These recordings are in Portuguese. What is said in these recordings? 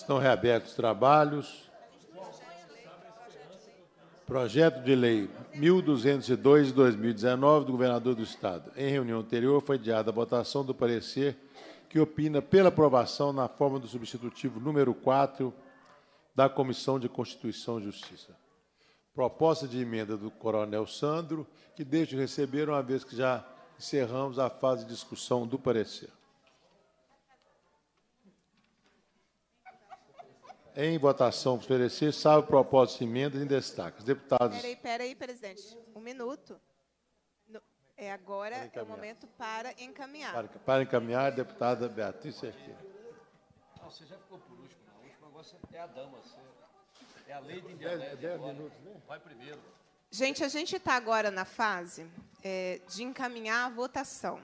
Estão reabertos os trabalhos. Projeto de Lei 1.202 de 2019 do Governador do Estado. Em reunião anterior, foi adiada a votação do parecer que opina pela aprovação na forma do substitutivo número 4 da Comissão de Constituição e Justiça. Proposta de emenda do Coronel Sandro, que deixo de receber, uma vez que já encerramos a fase de discussão do parecer. Em votação, para esclarecer, salvo propósitos e emendas em destaques. Deputados... Espera aí, presidente. Um minuto. Agora é o momento para encaminhar. Para encaminhar, deputada Beatriz Cerqueira. Não, você já ficou por último. O último negócio é a dama. É a lei de Indianésia. 10 minutos, né? Vai primeiro. Gente, a gente está agora na fase de encaminhar a votação.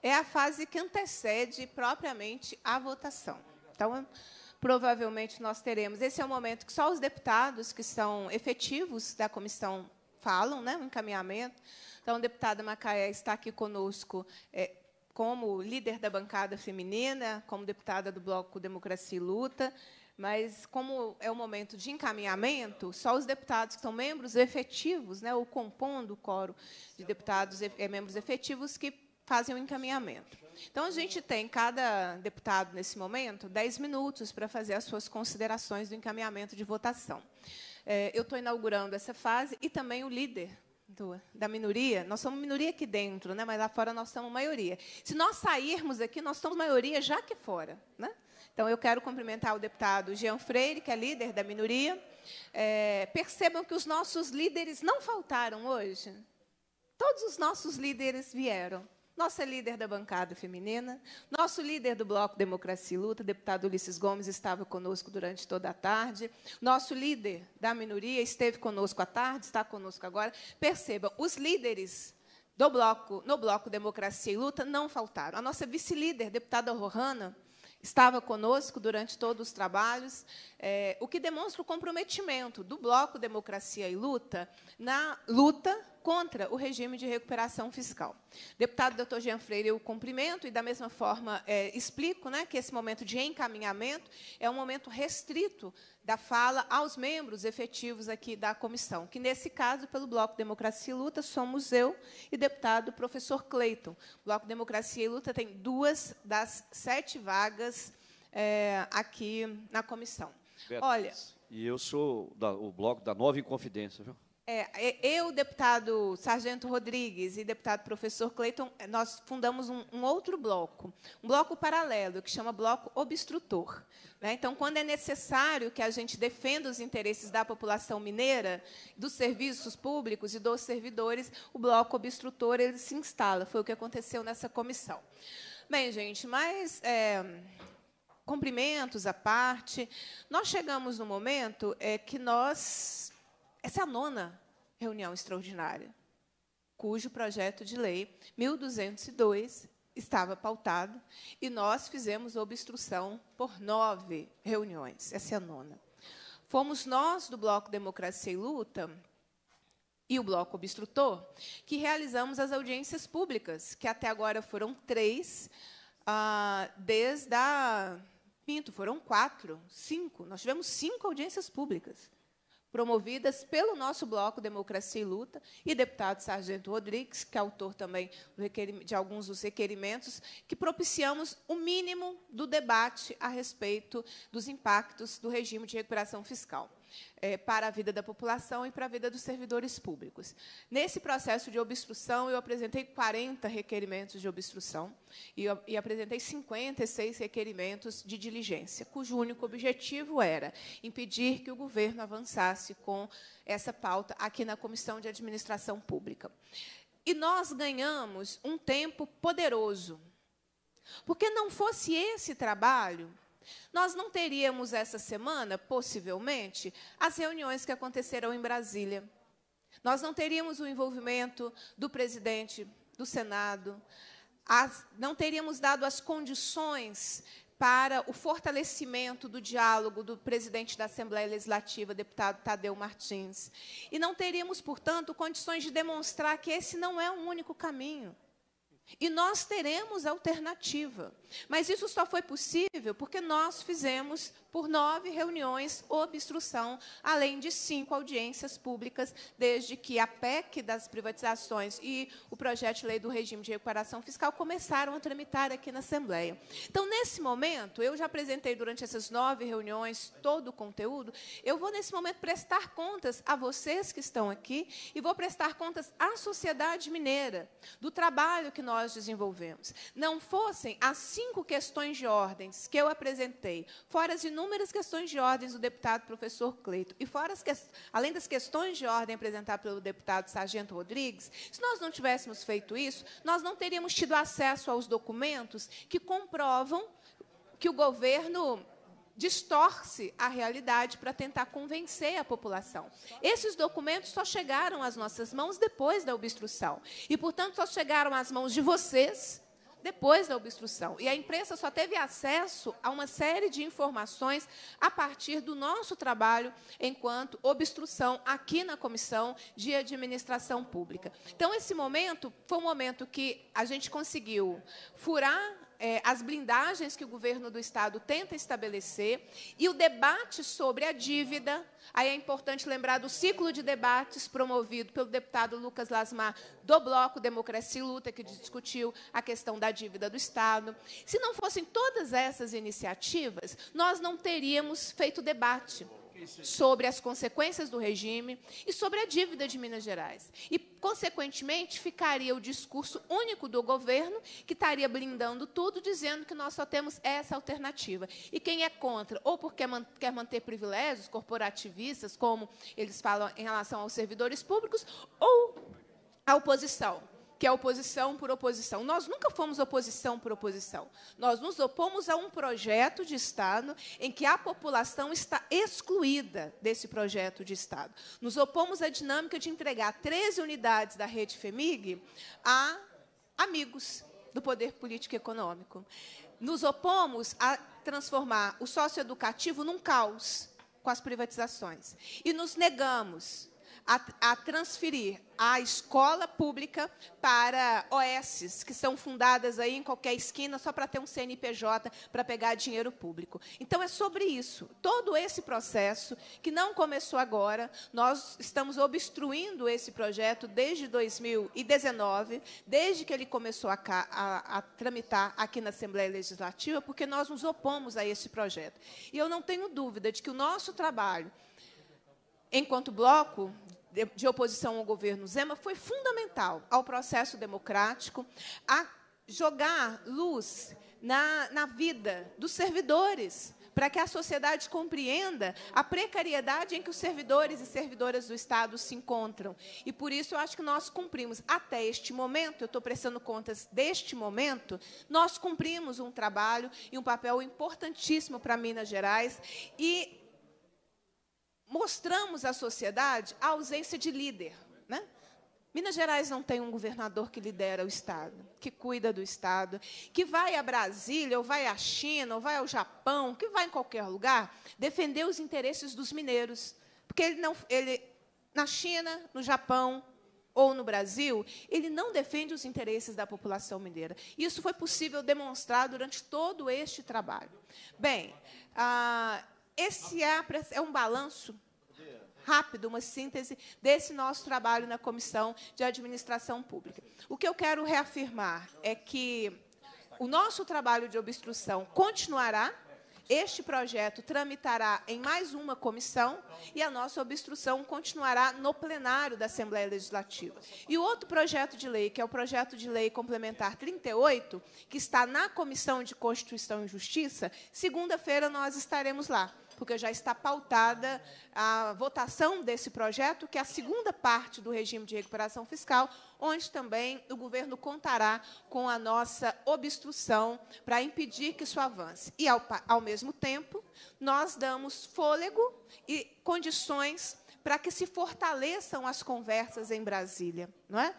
É a fase que antecede propriamente a votação. Então... provavelmente nós teremos. Esse é o momento que só os deputados que são efetivos da comissão falam, né, um encaminhamento. Então, a deputada Macaé está aqui conosco como líder da bancada feminina, como deputada do Bloco Democracia e Luta, mas, como é o momento de encaminhamento, só os deputados que são membros efetivos, né, ou compondo o quórum de deputados membros efetivos, que fazem o encaminhamento. Então, a gente tem, cada deputado, nesse momento, 10 minutos para fazer as suas considerações do encaminhamento de votação. Eu estou inaugurando essa fase e também o líder da minoria. Nós somos minoria aqui dentro, né? Mas lá fora nós somos maioria. Se nós sairmos aqui, nós somos maioria já que fora, né? Então, eu quero cumprimentar o deputado Jean Freire, que é líder da minoria. Percebam que os nossos líderes não faltaram hoje. Todos os nossos líderes vieram. Nossa líder da bancada feminina, nosso líder do Bloco Democracia e Luta, deputado Ulisses Gomes, estava conosco durante toda a tarde. Nosso líder da minoria esteve conosco à tarde, está conosco agora. Percebam, os líderes do bloco, no Bloco Democracia e Luta, não faltaram. A nossa vice-líder, deputada Rohana, estava conosco durante todos os trabalhos, o que demonstra o comprometimento do Bloco Democracia e Luta na luta contra o regime de recuperação fiscal. Deputado doutor Jean Freire, eu cumprimento e, da mesma forma, explico, né, que esse momento de encaminhamento é um momento restrito da fala aos membros efetivos aqui da comissão, que, nesse caso, pelo Bloco Democracia e Luta, somos eu e deputado professor Cleiton. O Bloco Democracia e Luta tem 2 das 7 vagas aqui na comissão. Beatriz, olha, e eu sou o bloco da Nova Inconfidência, viu? Eu, deputado Sargento Rodrigues e deputado professor Cleiton, nós fundamos um outro bloco, um bloco paralelo, que chama Bloco Obstrutor. Né? Então, quando é necessário que a gente defenda os interesses da população mineira, dos serviços públicos e dos servidores, o Bloco Obstrutor ele se instala. Foi o que aconteceu nessa comissão. Bem, gente, mas... cumprimentos à parte. Nós chegamos no momento que nós... Essa é a 9ª reunião extraordinária, cujo projeto de lei 1.202 estava pautado, e nós fizemos obstrução por 9 reuniões. Essa é a 9ª. Fomos nós, do Bloco Democracia e Luta, e o Bloco Obstrutor, que realizamos as audiências públicas, que até agora foram 3, desde a... Pinto, foram 4, 5. Nós tivemos 5 audiências públicas, promovidas pelo nosso Bloco Democracia e Luta e deputado Sargento Rodrigues, que é autor também de alguns dos requerimentos, que propiciamos o mínimo do debate a respeito dos impactos do regime de recuperação fiscal para a vida da população e para a vida dos servidores públicos. Nesse processo de obstrução, eu apresentei 40 requerimentos de obstrução e apresentei 56 requerimentos de diligência, cujo único objetivo era impedir que o governo avançasse com essa pauta aqui na Comissão de Administração Pública. E nós ganhamos um tempo poderoso, porque não fosse esse trabalho... Nós não teríamos essa semana, possivelmente, as reuniões que aconteceram em Brasília. Nós não teríamos o envolvimento do presidente do Senado, não teríamos dado as condições para o fortalecimento do diálogo do presidente da Assembleia Legislativa, deputado Tadeu Martins. E não teríamos, portanto, condições de demonstrar que esse não é um único caminho. E nós teremos alternativa. Mas isso só foi possível porque nós fizemos, por 9 reuniões, obstrução, além de 5 audiências públicas, desde que a PEC das privatizações e o projeto de lei do regime de recuperação fiscal começaram a tramitar aqui na Assembleia. Então, nesse momento, eu já apresentei durante essas 9 reuniões todo o conteúdo, eu vou, nesse momento, prestar contas a vocês que estão aqui e vou prestar contas à sociedade mineira, do trabalho que nós desenvolvemos. Não fossem as 5 questões de ordens que eu apresentei, fora as inúmeras questões de ordens do deputado professor Cleiton, e fora além das questões de ordem apresentadas pelo deputado Sargento Rodrigues, se nós não tivéssemos feito isso, nós não teríamos tido acesso aos documentos que comprovam que o governo distorce a realidade para tentar convencer a população. Esses documentos só chegaram às nossas mãos depois da obstrução. E, portanto, só chegaram às mãos de vocês depois da obstrução. E a imprensa só teve acesso a uma série de informações a partir do nosso trabalho enquanto obstrução aqui na Comissão de Administração Pública. Então, esse momento foi um momento que a gente conseguiu furar as blindagens que o governo do Estado tenta estabelecer, e o debate sobre a dívida. Aí é importante lembrar do ciclo de debates promovido pelo deputado Lucas Lasmar, do Bloco Democracia e Luta, que discutiu a questão da dívida do Estado. Se não fossem todas essas iniciativas, nós não teríamos feito debate sobre as consequências do regime e sobre a dívida de Minas Gerais. E, consequentemente, ficaria o discurso único do governo, que estaria blindando tudo, dizendo que nós só temos essa alternativa. E quem é contra, ou porque quer manter privilégios corporativistas, como eles falam em relação aos servidores públicos, ou a oposição, que é oposição por oposição. Nós nunca fomos oposição por oposição. Nós nos opomos a um projeto de Estado em que a população está excluída desse projeto de Estado. Nos opomos à dinâmica de entregar 13 unidades da rede FEMIG a amigos do poder político e econômico. Nos opomos a transformar o socioeducativo num caos com as privatizações. E nos negamos a transferir a escola pública para OSs, que são fundadas aí em qualquer esquina só para ter um CNPJ, para pegar dinheiro público. Então, é sobre isso. Todo esse processo, que não começou agora, nós estamos obstruindo esse projeto desde 2019, desde que ele começou a tramitar aqui na Assembleia Legislativa, porque nós nos opomos a esse projeto. E eu não tenho dúvida de que o nosso trabalho, enquanto bloco de oposição ao governo Zema, foi fundamental ao processo democrático, a jogar luz na vida dos servidores, para que a sociedade compreenda a precariedade em que os servidores e servidoras do Estado se encontram. E, por isso, eu acho que nós cumprimos, até este momento, eu estou prestando contas deste momento, nós cumprimos um trabalho e um papel importantíssimo para Minas Gerais, e mostramos à sociedade a ausência de líder, né? Minas Gerais não tem um governador que lidera o Estado, que cuida do Estado, que vai a Brasília, ou vai à China, ou vai ao Japão, que vai em qualquer lugar defender os interesses dos mineiros. Porque ele na China, no Japão ou no Brasil, ele não defende os interesses da população mineira. Isso foi possível demonstrar durante todo este trabalho. Bem, esse é um balanço rápido, uma síntese desse nosso trabalho na Comissão de Administração Pública. O que eu quero reafirmar é que o nosso trabalho de obstrução continuará, este projeto tramitará em mais uma comissão e a nossa obstrução continuará no plenário da Assembleia Legislativa. E o outro projeto de lei, que é o projeto de lei complementar 38, que está na Comissão de Constituição e Justiça, segunda-feira nós estaremos lá, porque já está pautada a votação desse projeto, que é a segunda parte do regime de recuperação fiscal, onde também o governo contará com a nossa obstrução para impedir que isso avance. E, ao mesmo tempo, nós damos fôlego e condições para que se fortaleçam as conversas em Brasília, não é?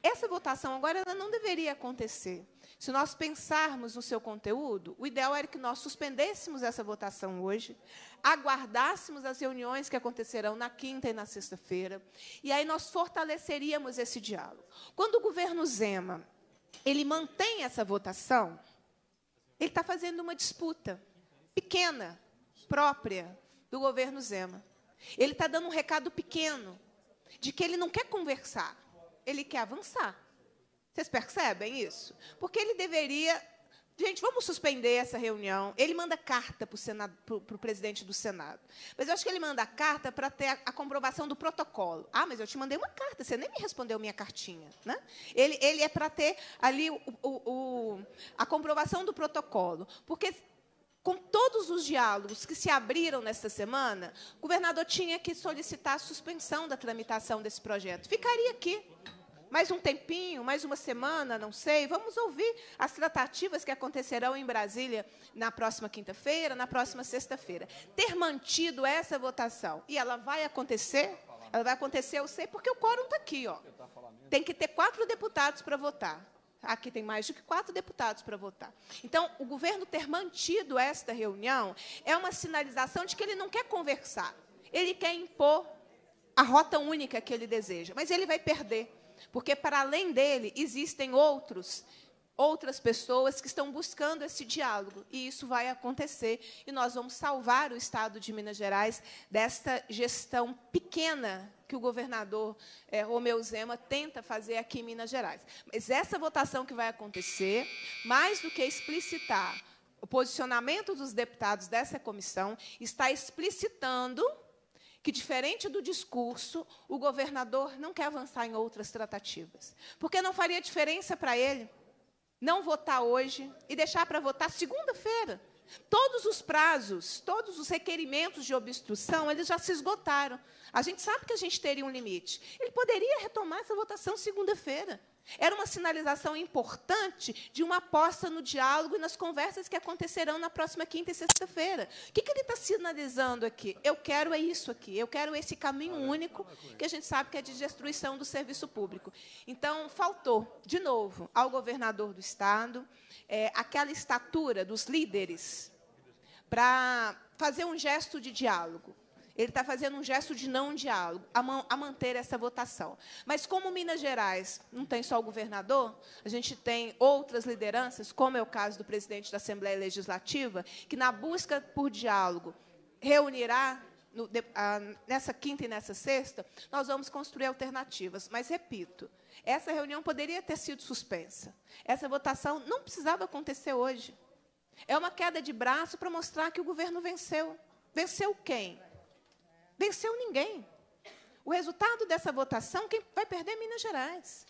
Essa votação agora ela não deveria acontecer. Se nós pensarmos no seu conteúdo, o ideal era que nós suspendêssemos essa votação hoje, aguardássemos as reuniões que acontecerão na quinta e na sexta-feira, e aí nós fortaleceríamos esse diálogo. Quando o governo Zema ele mantém essa votação, ele está fazendo uma disputa pequena, própria do governo Zema. Ele está dando um recado pequeno de que ele não quer conversar, ele quer avançar. Vocês percebem isso? Porque ele deveria... Gente, vamos suspender essa reunião. Ele manda carta para o presidente do Senado. Mas eu acho que ele manda carta para ter a comprovação do protocolo. Ah, mas eu te mandei uma carta, você nem me respondeu minha cartinha. Né? Ele é para ter ali a comprovação do protocolo. Porque, com todos os diálogos que se abriram nesta semana, o governador tinha que solicitar a suspensão da tramitação desse projeto. Ficaria aqui mais um tempinho, mais uma semana, não sei. Vamos ouvir as tratativas que acontecerão em Brasília na próxima quinta-feira, na próxima sexta-feira. Ter mantido essa votação, e ela vai acontecer, eu sei, porque o quórum está aqui. Ó. Tem que ter 4 deputados para votar. Aqui tem mais do que 4 deputados para votar. Então, o governo ter mantido esta reunião é uma sinalização de que ele não quer conversar, ele quer impor a rota única que ele deseja, mas ele vai perder. Porque, para além dele, existem outras pessoas que estão buscando esse diálogo. E isso vai acontecer. E nós vamos salvar o Estado de Minas Gerais desta gestão pequena que o governador Romeu Zema tenta fazer aqui em Minas Gerais. Mas essa votação que vai acontecer, mais do que explicitar o posicionamento dos deputados dessa comissão, está explicitando que, diferente do discurso, o governador não quer avançar em outras tratativas. Porque não faria diferença para ele não votar hoje e deixar para votar segunda-feira. Todos os prazos, todos os requerimentos de obstrução, eles já se esgotaram. A gente sabe que a gente teria um limite. Ele poderia retomar essa votação segunda-feira. Era uma sinalização importante de uma aposta no diálogo e nas conversas que acontecerão na próxima quinta e sexta-feira. O que ele está sinalizando aqui? Eu quero é isso aqui, eu quero esse caminho único que a gente sabe que é de destruição do serviço público. Então, faltou, de novo, ao governador do Estado aquela estatura dos líderes para fazer um gesto de diálogo. Ele está fazendo um gesto de não diálogo, a manter essa votação. Mas, como Minas Gerais não tem só o governador, a gente tem outras lideranças, como é o caso do presidente da Assembleia Legislativa, que, na busca por diálogo, reunirá nessa quinta e nessa sexta, nós vamos construir alternativas. Mas, repito, essa reunião poderia ter sido suspensa. Essa votação não precisava acontecer hoje. É uma queda de braço para mostrar que o governo venceu. Venceu quem? Venceu ninguém. O resultado dessa votação, quem vai perder é Minas Gerais.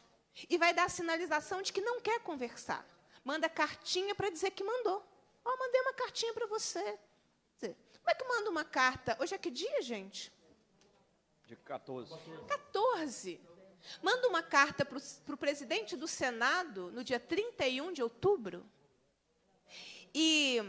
E vai dar a sinalização de que não quer conversar. Manda cartinha para dizer que mandou. Ó, mandei uma cartinha para você. Como é que manda uma carta? Hoje é que dia, gente? Dia 14. 14. Manda uma carta para o presidente do Senado no dia 31 de outubro. E...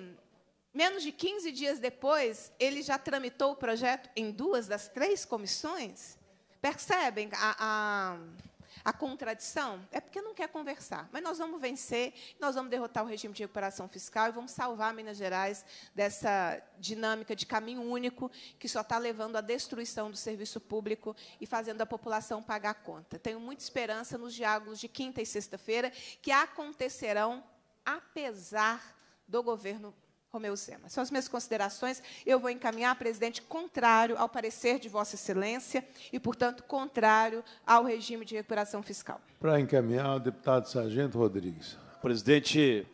menos de 15 dias depois, ele já tramitou o projeto em 2 das 3 comissões. Percebem a contradição? É porque não quer conversar. Mas nós vamos vencer, nós vamos derrotar o regime de recuperação fiscal e vamos salvar Minas Gerais dessa dinâmica de caminho único que só está levando à destruição do serviço público e fazendo a população pagar a conta. Tenho muita esperança nos diálogos de quinta e sexta-feira que acontecerão apesar do governo Romeu Zema. São as minhas considerações. Eu vou encaminhar, presidente, contrário ao parecer de Vossa Excelência e, portanto, contrário ao regime de recuperação fiscal. Para encaminhar, o deputado Sargento Rodrigues. Presidente,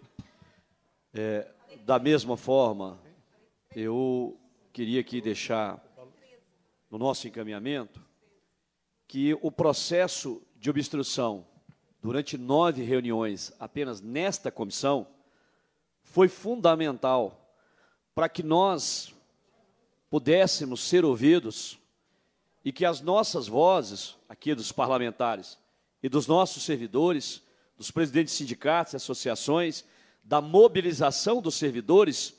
da mesma forma, eu queria aqui deixar no nosso encaminhamento que o processo de obstrução durante 9 reuniões apenas nesta comissão foi fundamental para que nós pudéssemos ser ouvidos e que as nossas vozes, aqui dos parlamentares e dos nossos servidores, dos presidentes de sindicatos e associações, da mobilização dos servidores,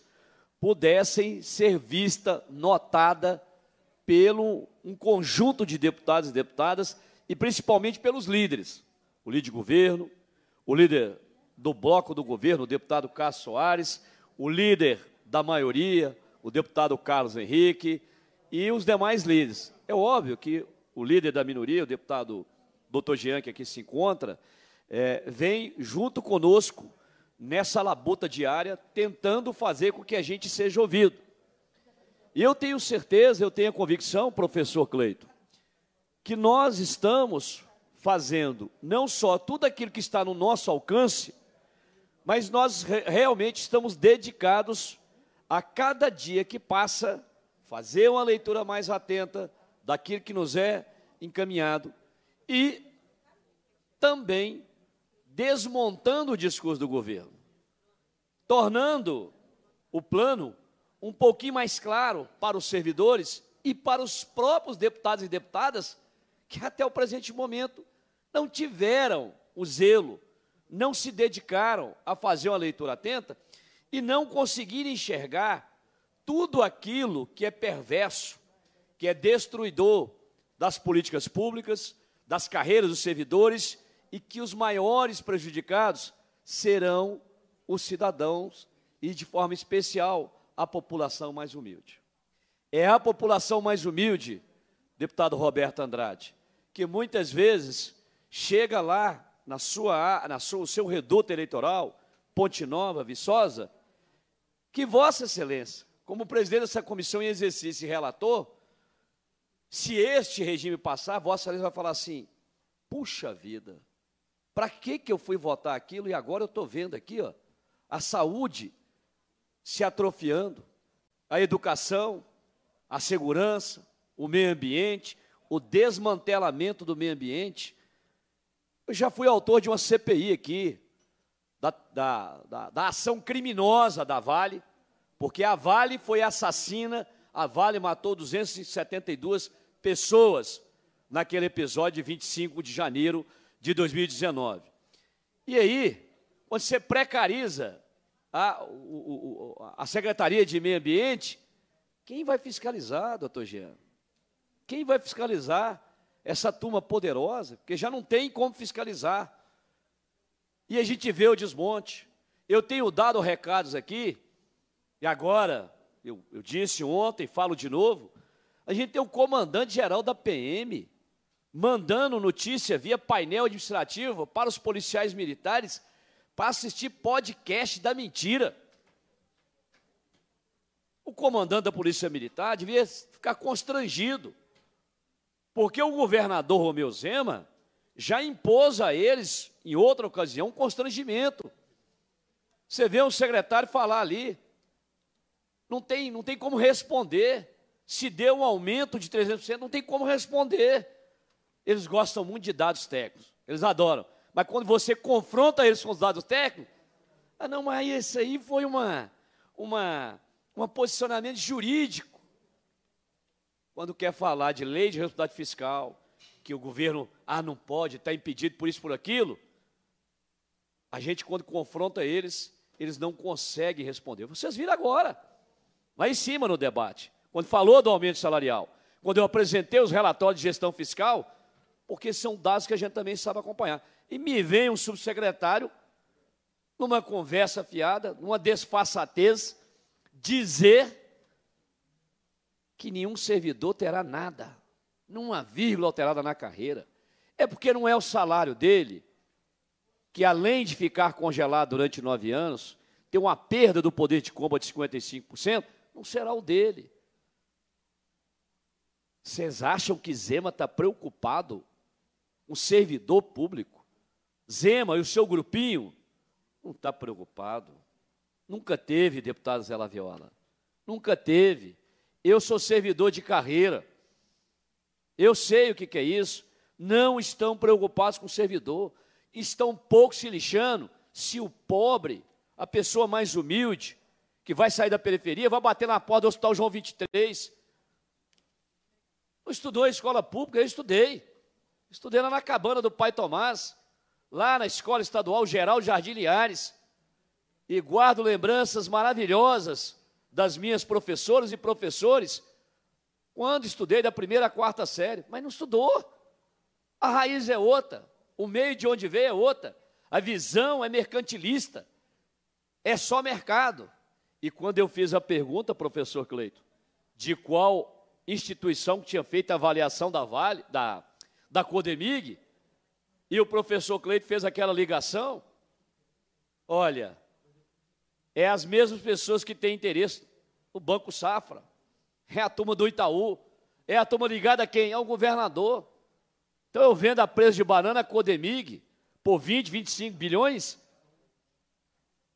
pudessem ser vista, notada pelo um conjunto de deputados e deputadas e, principalmente, pelos líderes, o líder de governo, o líder do bloco do governo, o deputado Cássio Soares, o líder da maioria, o deputado Carlos Henrique e os demais líderes. É óbvio que o líder da minoria, o deputado Doutor Jean, que aqui se encontra, vem junto conosco nessa labuta diária, tentando fazer com que a gente seja ouvido. E eu tenho certeza, eu tenho a convicção, professor Cleiton, que nós estamos fazendo não só tudo aquilo que está no nosso alcance, mas nós realmente estamos dedicados a cada dia que passa, fazer uma leitura mais atenta daquilo que nos é encaminhado e também desmontando o discurso do governo, tornando o plano um pouquinho mais claro para os servidores e para os próprios deputados e deputadas que até o presente momento não tiveram o zelo, não se dedicaram a fazer uma leitura atenta e não conseguiram enxergar tudo aquilo que é perverso, que é destruidor das políticas públicas, das carreiras dos servidores e que os maiores prejudicados serão os cidadãos e, de forma especial, a população mais humilde. É a população mais humilde, deputado Roberto Andrade, que muitas vezes chega lá no seu reduto eleitoral, Ponte Nova, Viçosa, que Vossa Excelência, como presidente dessa comissão em exercício e relator, se este regime passar, Vossa Excelência vai falar assim: puxa vida, para que eu fui votar aquilo e agora eu estou vendo aqui, ó, a saúde se atrofiando, a educação, a segurança, o meio ambiente, o desmantelamento do meio ambiente. Eu já fui autor de uma CPI aqui, da ação criminosa da Vale, porque a Vale foi assassina, a Vale matou 272 pessoas naquele episódio de 25 de janeiro de 2019. E aí, quando você precariza a Secretaria de Meio Ambiente, quem vai fiscalizar, doutor Jean? Quem vai fiscalizar essa turma poderosa? Porque já não tem como fiscalizar. E a gente vê o desmonte. Eu tenho dado recados aqui, e agora, eu disse ontem, falo de novo, a gente tem o comandante-geral da PM mandando notícia via painel administrativo para os policiais militares para assistir podcast da mentira. O comandante da Polícia Militar devia ficar constrangido, porque o governador Romeu Zema já impôs a eles, em outra ocasião, um constrangimento. Você vê um secretário falar ali, não tem como responder. Se deu um aumento de 300%, não tem como responder. Eles gostam muito de dados técnicos, eles adoram. Mas quando você confronta eles com os dados técnicos, ah, não, mas isso aí foi um posicionamento jurídico. Quando quer falar de lei de responsabilidade fiscal, que o governo, não pode, está impedido por isso, por aquilo, a gente, quando confronta eles, eles não conseguem responder. Vocês viram agora, lá em cima no debate, quando falou do aumento salarial, quando eu apresentei os relatórios de gestão fiscal, porque são dados que a gente também sabe acompanhar. E me vem um subsecretário, numa conversa fiada, numa desfaçatez, dizer que nenhum servidor terá nada, nenhuma vírgula alterada na carreira. É porque não é o salário dele, que além de ficar congelado durante 9 anos, tem uma perda do poder de compra de 55%, não será o dele. Vocês acham que Zema está preocupado com o servidor público? Zema e o seu grupinho não está preocupado. Nunca teve, deputado Zé Laviola. Nunca teve. Eu sou servidor de carreira. Eu sei o que é isso. Não estão preocupados com o servidor. Estão pouco se lixando se o pobre, a pessoa mais humilde, que vai sair da periferia, vai bater na porta do Hospital João XXIII. Não estudou em escola pública, eu estudei. Estudei lá na cabana do Pai Tomás, lá na Escola Estadual Geral Jardim Liares, e guardo lembranças maravilhosas das minhas professoras e professores quando estudei da 1ª à 4ª série, mas não estudou. A raiz é outra, o meio de onde veio é outra, a visão é mercantilista, é só mercado. E quando eu fiz a pergunta, professor Cleiton, de qual instituição que tinha feito a avaliação da Codemig, e o professor Cleiton fez aquela ligação, olha, é as mesmas pessoas que têm interesse, o Banco Safra, é a turma do Itaú, é a turma ligada a quem? Ao governador. Então eu vendo a preço de banana Codemig por 20, 25 bilhões,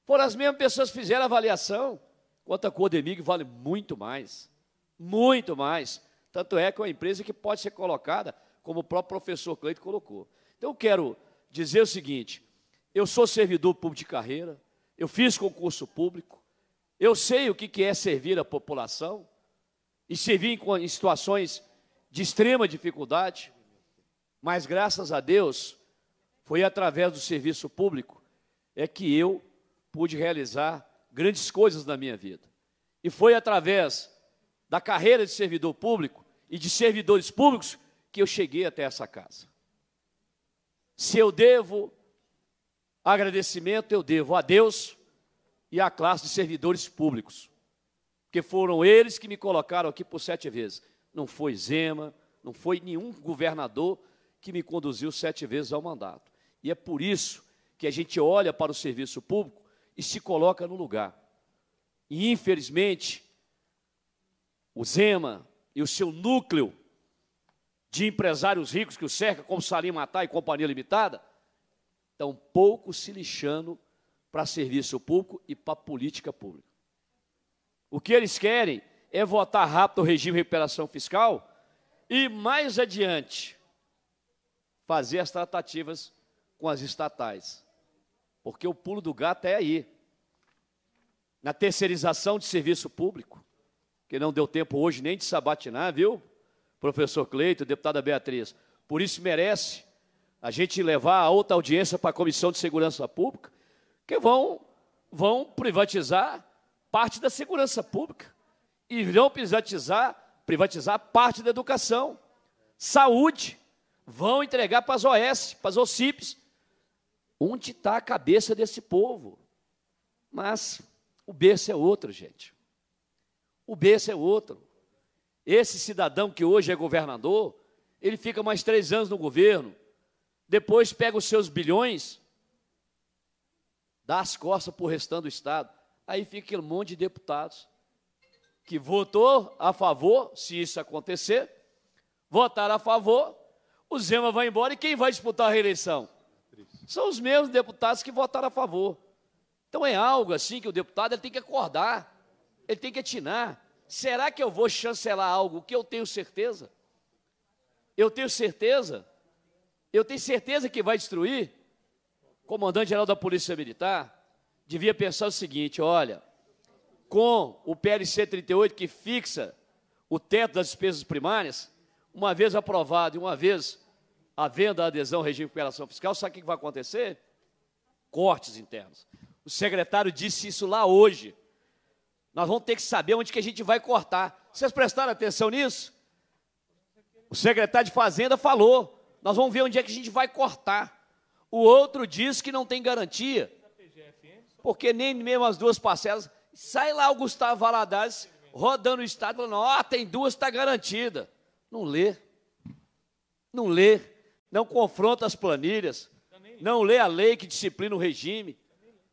foram as mesmas pessoas que fizeram a avaliação, quanto a Codemig vale muito mais, muito mais. Tanto é que é uma empresa que pode ser colocada, como o próprio professor Cleiton colocou. Então eu quero dizer o seguinte, eu sou servidor público de carreira, eu fiz concurso público, eu sei o que é servir a população, e servir em situações de extrema dificuldade, mas, graças a Deus, foi através do serviço público é que eu pude realizar grandes coisas na minha vida. E foi através da carreira de servidor público e de servidores públicos que eu cheguei até essa casa. Se eu devo agradecimento, eu devo a Deus e à classe de servidores públicos, porque foram eles que me colocaram aqui por 7 vezes. Não foi Zema, não foi nenhum governador que me conduziu 7 vezes ao mandato. E é por isso que a gente olha para o serviço público e se coloca no lugar. E, infelizmente, o Zema e o seu núcleo de empresários ricos que o cerca, como Salim Matar e Companhia Limitada, estão pouco se lixando para serviço público e para política pública. O que eles querem é votar rápido o regime de recuperação fiscal e, mais adiante, fazer as tratativas com as estatais. Porque o pulo do gato é aí, na terceirização de serviço público, que não deu tempo hoje nem de sabatinar, viu, professor Cleiton, deputada Beatriz? Por isso merece a gente levar a outra audiência para a Comissão de Segurança Pública, que vão privatizar parte da segurança pública e vão privatizar parte da educação, saúde, vão entregar para as OS, para as OCIPs. Onde está a cabeça desse povo? Mas o berço é outro, gente. O berço é outro. Esse cidadão que hoje é governador, ele fica mais 3 anos no governo, depois pega os seus bilhões, dá as costas para o restante do Estado. Aí fica aquele monte de deputados que votou a favor, se isso acontecer, votaram a favor, o Zema vai embora e quem vai disputar a reeleição? São os mesmos deputados que votaram a favor. Então é algo assim que o deputado ele tem que acordar, ele tem que atinar. Será que eu vou chancelar algo que eu tenho certeza? Eu tenho certeza? Eu tenho certeza que vai destruir? Comandante-Geral da Polícia Militar devia pensar o seguinte, olha, com o PLC 38 que fixa o teto das despesas primárias, uma vez aprovado e uma vez havendo a adesão ao regime de recuperação fiscal, sabe o que vai acontecer? Cortes internos. O secretário disse isso lá hoje. Nós vamos ter que saber onde que a gente vai cortar. Vocês prestaram atenção nisso? O secretário de Fazenda falou, nós vamos ver onde é que a gente vai cortar. O outro diz que não tem garantia, porque nem mesmo as 2 parcelas, sai lá o Gustavo Valadares rodando o Estado, falando, ó, tem 2, está garantida. Não lê, não lê, não confronta as planilhas, não lê a lei que disciplina o regime,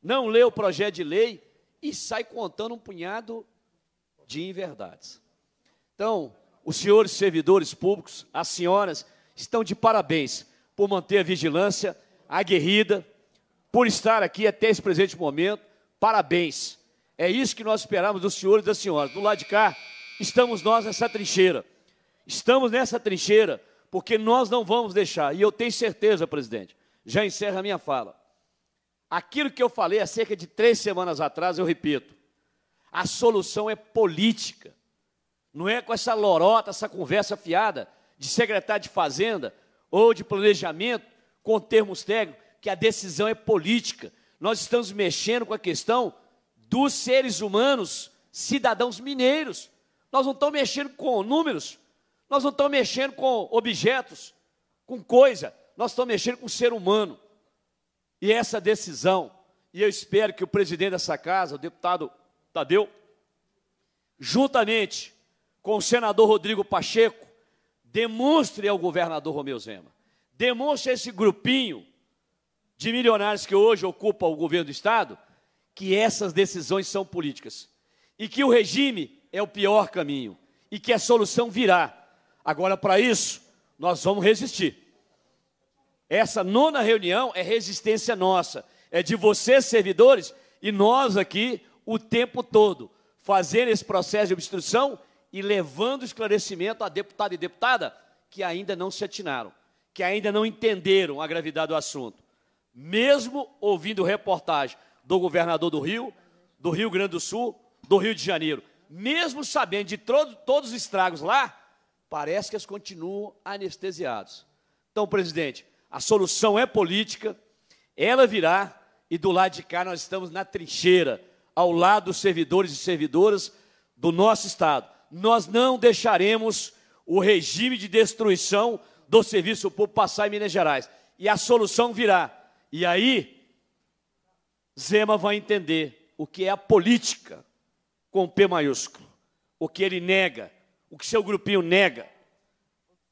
não lê o projeto de lei e sai contando um punhado de inverdades. Então, os senhores servidores públicos, as senhoras, estão de parabéns por manter a vigilância aguerrida, por estar aqui até esse presente momento, parabéns. É isso que nós esperamos dos senhores e das senhoras. Do lado de cá, estamos nós nessa trincheira. Estamos nessa trincheira porque nós não vamos deixar. E eu tenho certeza, presidente, já encerro a minha fala. Aquilo que eu falei há cerca de 3 semanas atrás, eu repito, a solução é política. Não é com essa lorota, essa conversa fiada de secretário de Fazenda ou de Planejamento com termos técnicos, que a decisão é política. Nós estamos mexendo com a questão dos seres humanos, cidadãos mineiros. Nós não estamos mexendo com números, nós não estamos mexendo com objetos, com coisa, nós estamos mexendo com o ser humano. E essa decisão, e eu espero que o presidente dessa casa, o deputado Tadeu, juntamente com o senador Rodrigo Pacheco, demonstre ao governador Romeu Zema, demonstra esse grupinho de milionários que hoje ocupa o governo do Estado, que essas decisões são políticas e que o regime é o pior caminho e que a solução virá. Agora, para isso, nós vamos resistir. Essa nona reunião é resistência nossa, é de vocês, servidores, e nós aqui o tempo todo, fazendo esse processo de obstrução e levando esclarecimento a deputado e deputada que ainda não se atinaram, que ainda não entenderam a gravidade do assunto. Mesmo ouvindo reportagem do governador do Rio Grande do Sul, do Rio de Janeiro, mesmo sabendo de todos os estragos lá, parece que eles continuam anestesiados. Então, presidente, a solução é política, ela virá, e do lado de cá nós estamos na trincheira, ao lado dos servidores e servidoras do nosso Estado. Nós não deixaremos o regime de destruição do serviço público passar em Minas Gerais. E a solução virá. E aí, Zema vai entender o que é a política com P maiúsculo, o que ele nega, o que seu grupinho nega,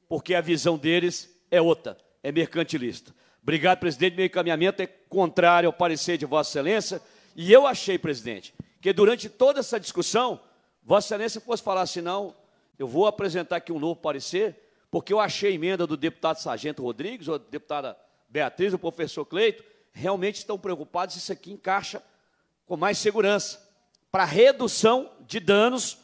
porque a visão deles é outra, é mercantilista. Obrigado, presidente. Meu encaminhamento é contrário ao parecer de Vossa Excelência. E eu achei, presidente, que durante toda essa discussão, Vossa Excelência fosse falar assim, não, eu vou apresentar aqui um novo parecer, porque eu achei a emenda do deputado Sargento Rodrigues, ou da deputada Beatriz, do professor Cleiton, realmente estão preocupados, isso aqui encaixa com mais segurança, para redução de danos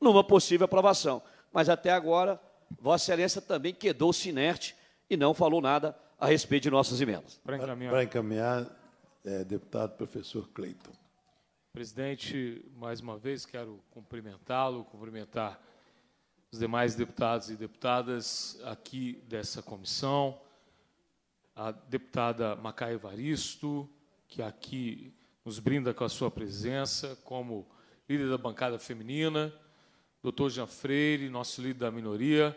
numa possível aprovação. Mas até agora, Vossa Excelência também quedou-se inerte e não falou nada a respeito de nossas emendas. Para encaminhar, deputado professor Cleiton. Presidente, mais uma vez quero cumprimentá-lo, cumprimentar os demais deputados e deputadas aqui dessa comissão, a deputada Macaé Evaristo, que aqui nos brinda com a sua presença como líder da bancada feminina, doutor Jean Freire, nosso líder da minoria,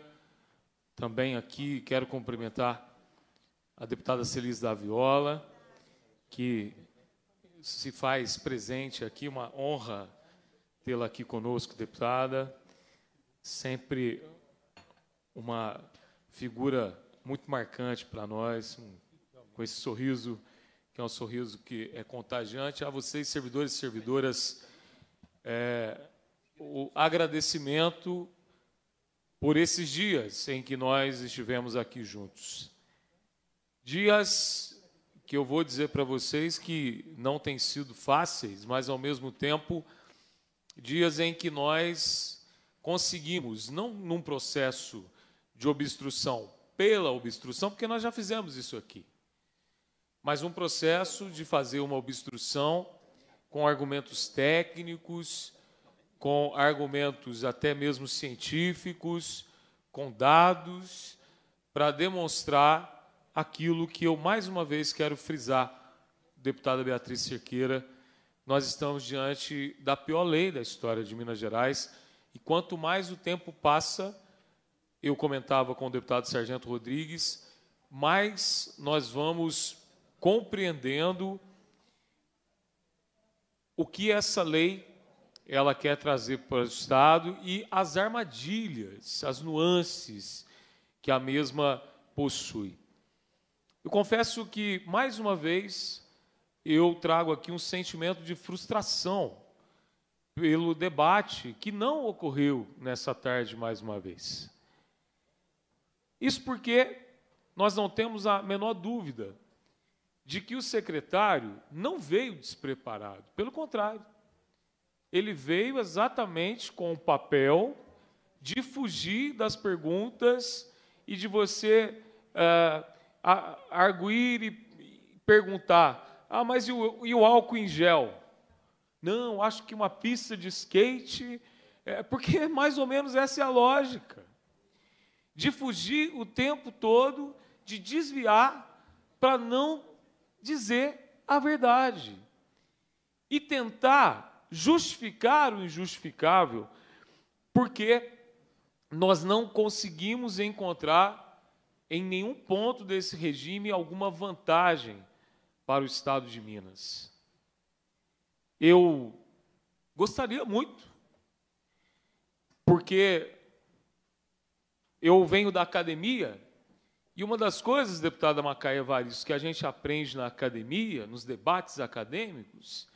também aqui quero cumprimentar a deputada Ulisses Gomes, que se faz presente aqui, uma honra tê-la aqui conosco, deputada, sempre uma figura muito marcante para nós, com esse sorriso, que é um sorriso que é contagiante. A vocês, servidores e servidoras, o agradecimento por esses dias em que nós estivemos aqui juntos. Dias que eu vou dizer para vocês que não têm sido fáceis, mas, ao mesmo tempo, dias em que nós conseguimos, não num processo de obstrução pela obstrução, porque nós já fizemos isso aqui, mas um processo de fazer uma obstrução com argumentos técnicos, com argumentos até mesmo científicos, com dados, para demonstrar aquilo que eu, mais uma vez, quero frisar, deputada Beatriz Cerqueira, nós estamos diante da pior lei da história de Minas Gerais, e quanto mais o tempo passa, eu comentava com o deputado Sargento Rodrigues, mais nós vamos compreendendo o que essa lei ela quer trazer para o Estado e as armadilhas, as nuances que a mesma possui. Eu confesso que, mais uma vez, eu trago aqui um sentimento de frustração pelo debate que não ocorreu nessa tarde, mais uma vez. Isso porque nós não temos a menor dúvida de que o secretário não veio despreparado. Pelo contrário, ele veio exatamente com o papel de fugir das perguntas e de você... arguir e perguntar, ah, mas e o álcool em gel? Não, acho que uma pista de skate, porque mais ou menos essa é a lógica, de fugir o tempo todo, de desviar para não dizer a verdade e tentar justificar o injustificável, porque nós não conseguimos encontrar em nenhum ponto desse regime alguma vantagem para o Estado de Minas. Eu gostaria muito, porque eu venho da academia E uma das coisas, deputada Macaé Evaristo, que a gente aprende na academia, nos debates acadêmicos,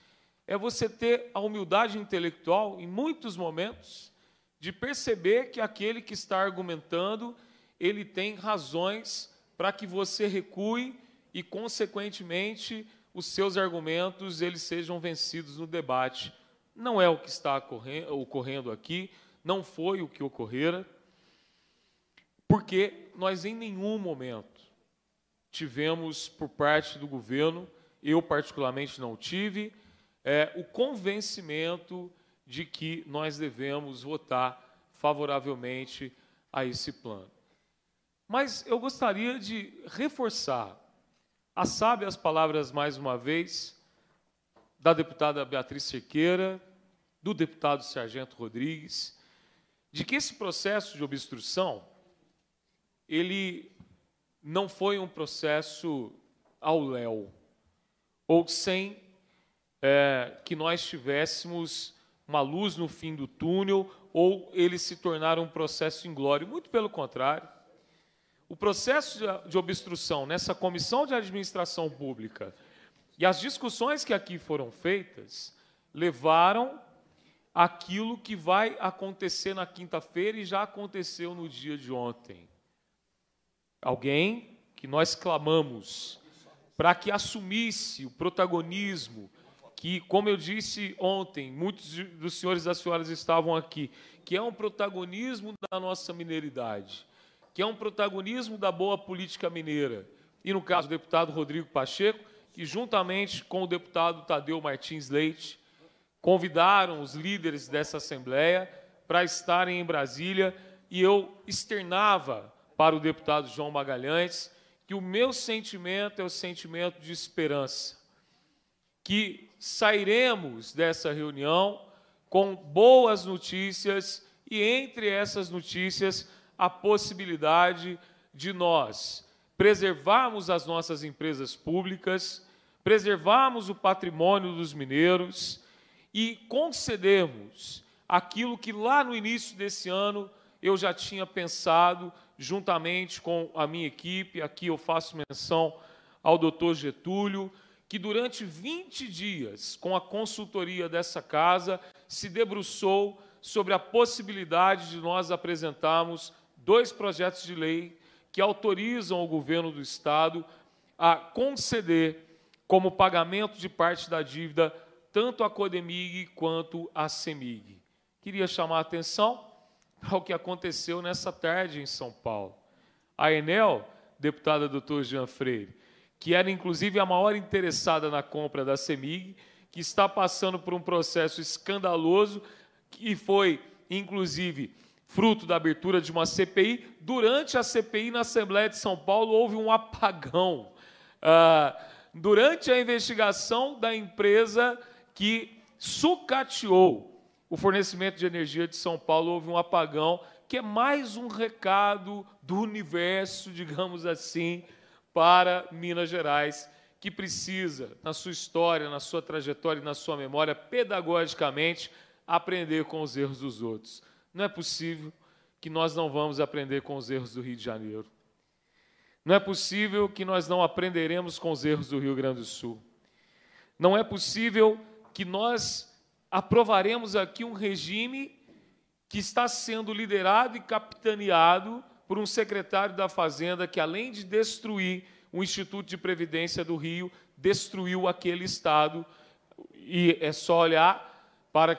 é você ter a humildade intelectual, em muitos momentos, de perceber que aquele que está argumentando, ele tem razões para que você recue e, consequentemente, os seus argumentos eles sejam vencidos no debate. Não é o que está ocorrendo aqui, não foi o que ocorrera, porque nós em nenhum momento tivemos, por parte do governo, eu particularmente não tive, o convencimento de que nós devemos votar favoravelmente a esse plano. Mas eu gostaria de reforçar as sábias palavras, mais uma vez, da deputada Beatriz Cerqueira, do deputado Sargento Rodrigues, de que esse processo de obstrução ele não foi um processo ao léu, ou sem que nós tivéssemos uma luz no fim do túnel, ou ele se tornar um processo inglório. Muito pelo contrário. O processo de obstrução nessa Comissão de Administração Pública e as discussões que aqui foram feitas levaram àquilo que vai acontecer na quinta-feira e já aconteceu no dia de ontem. Alguém que nós clamamos para que assumisse o protagonismo que, como eu disse ontem, muitos dos senhores e das senhoras estavam aqui, que é um protagonismo da nossa mineiridade, que é um protagonismo da boa política mineira, e, no caso, o deputado Rodrigo Pacheco, que, juntamente com o deputado Tadeu Martins Leite, convidaram os líderes dessa Assembleia para estarem em Brasília, e eu externava para o deputado João Magalhães que o meu sentimento é o sentimento de esperança, que sairemos dessa reunião com boas notícias e, entre essas notícias, a possibilidade de nós preservarmos as nossas empresas públicas, preservarmos o patrimônio dos mineiros e concedermos aquilo que lá no início desse ano eu já tinha pensado, juntamente com a minha equipe, aqui eu faço menção ao doutor Getúlio, que durante 20 dias, com a consultoria dessa casa, se debruçou sobre a possibilidade de nós apresentarmos dois projetos de lei que autorizam o governo do Estado a conceder como pagamento de parte da dívida tanto a Codemig quanto a CEMIG. Queria chamar a atenção para o que aconteceu nessa tarde em São Paulo. A Enel, deputada doutor Jean Freire, que era inclusive a maior interessada na compra da CEMIG, que está passando por um processo escandaloso que foi, inclusive, fruto da abertura de uma CPI. Durante a CPI na Assembleia de São Paulo, houve um apagão. Durante a investigação da empresa que sucateou o fornecimento de energia de São Paulo, houve um apagão, que é mais um recado do universo, digamos assim, para Minas Gerais, que precisa, na sua história, na sua trajetória e na sua memória, pedagogicamente, aprender com os erros dos outros. Não é possível que nós não vamos aprender com os erros do Rio de Janeiro. Não é possível que nós não aprenderemos com os erros do Rio Grande do Sul. Não é possível que nós aprovaremos aqui um regime que está sendo liderado e capitaneado por um secretário da Fazenda que, além de destruir o Instituto de Previdência do Rio, destruiu aquele Estado. E é só olhar para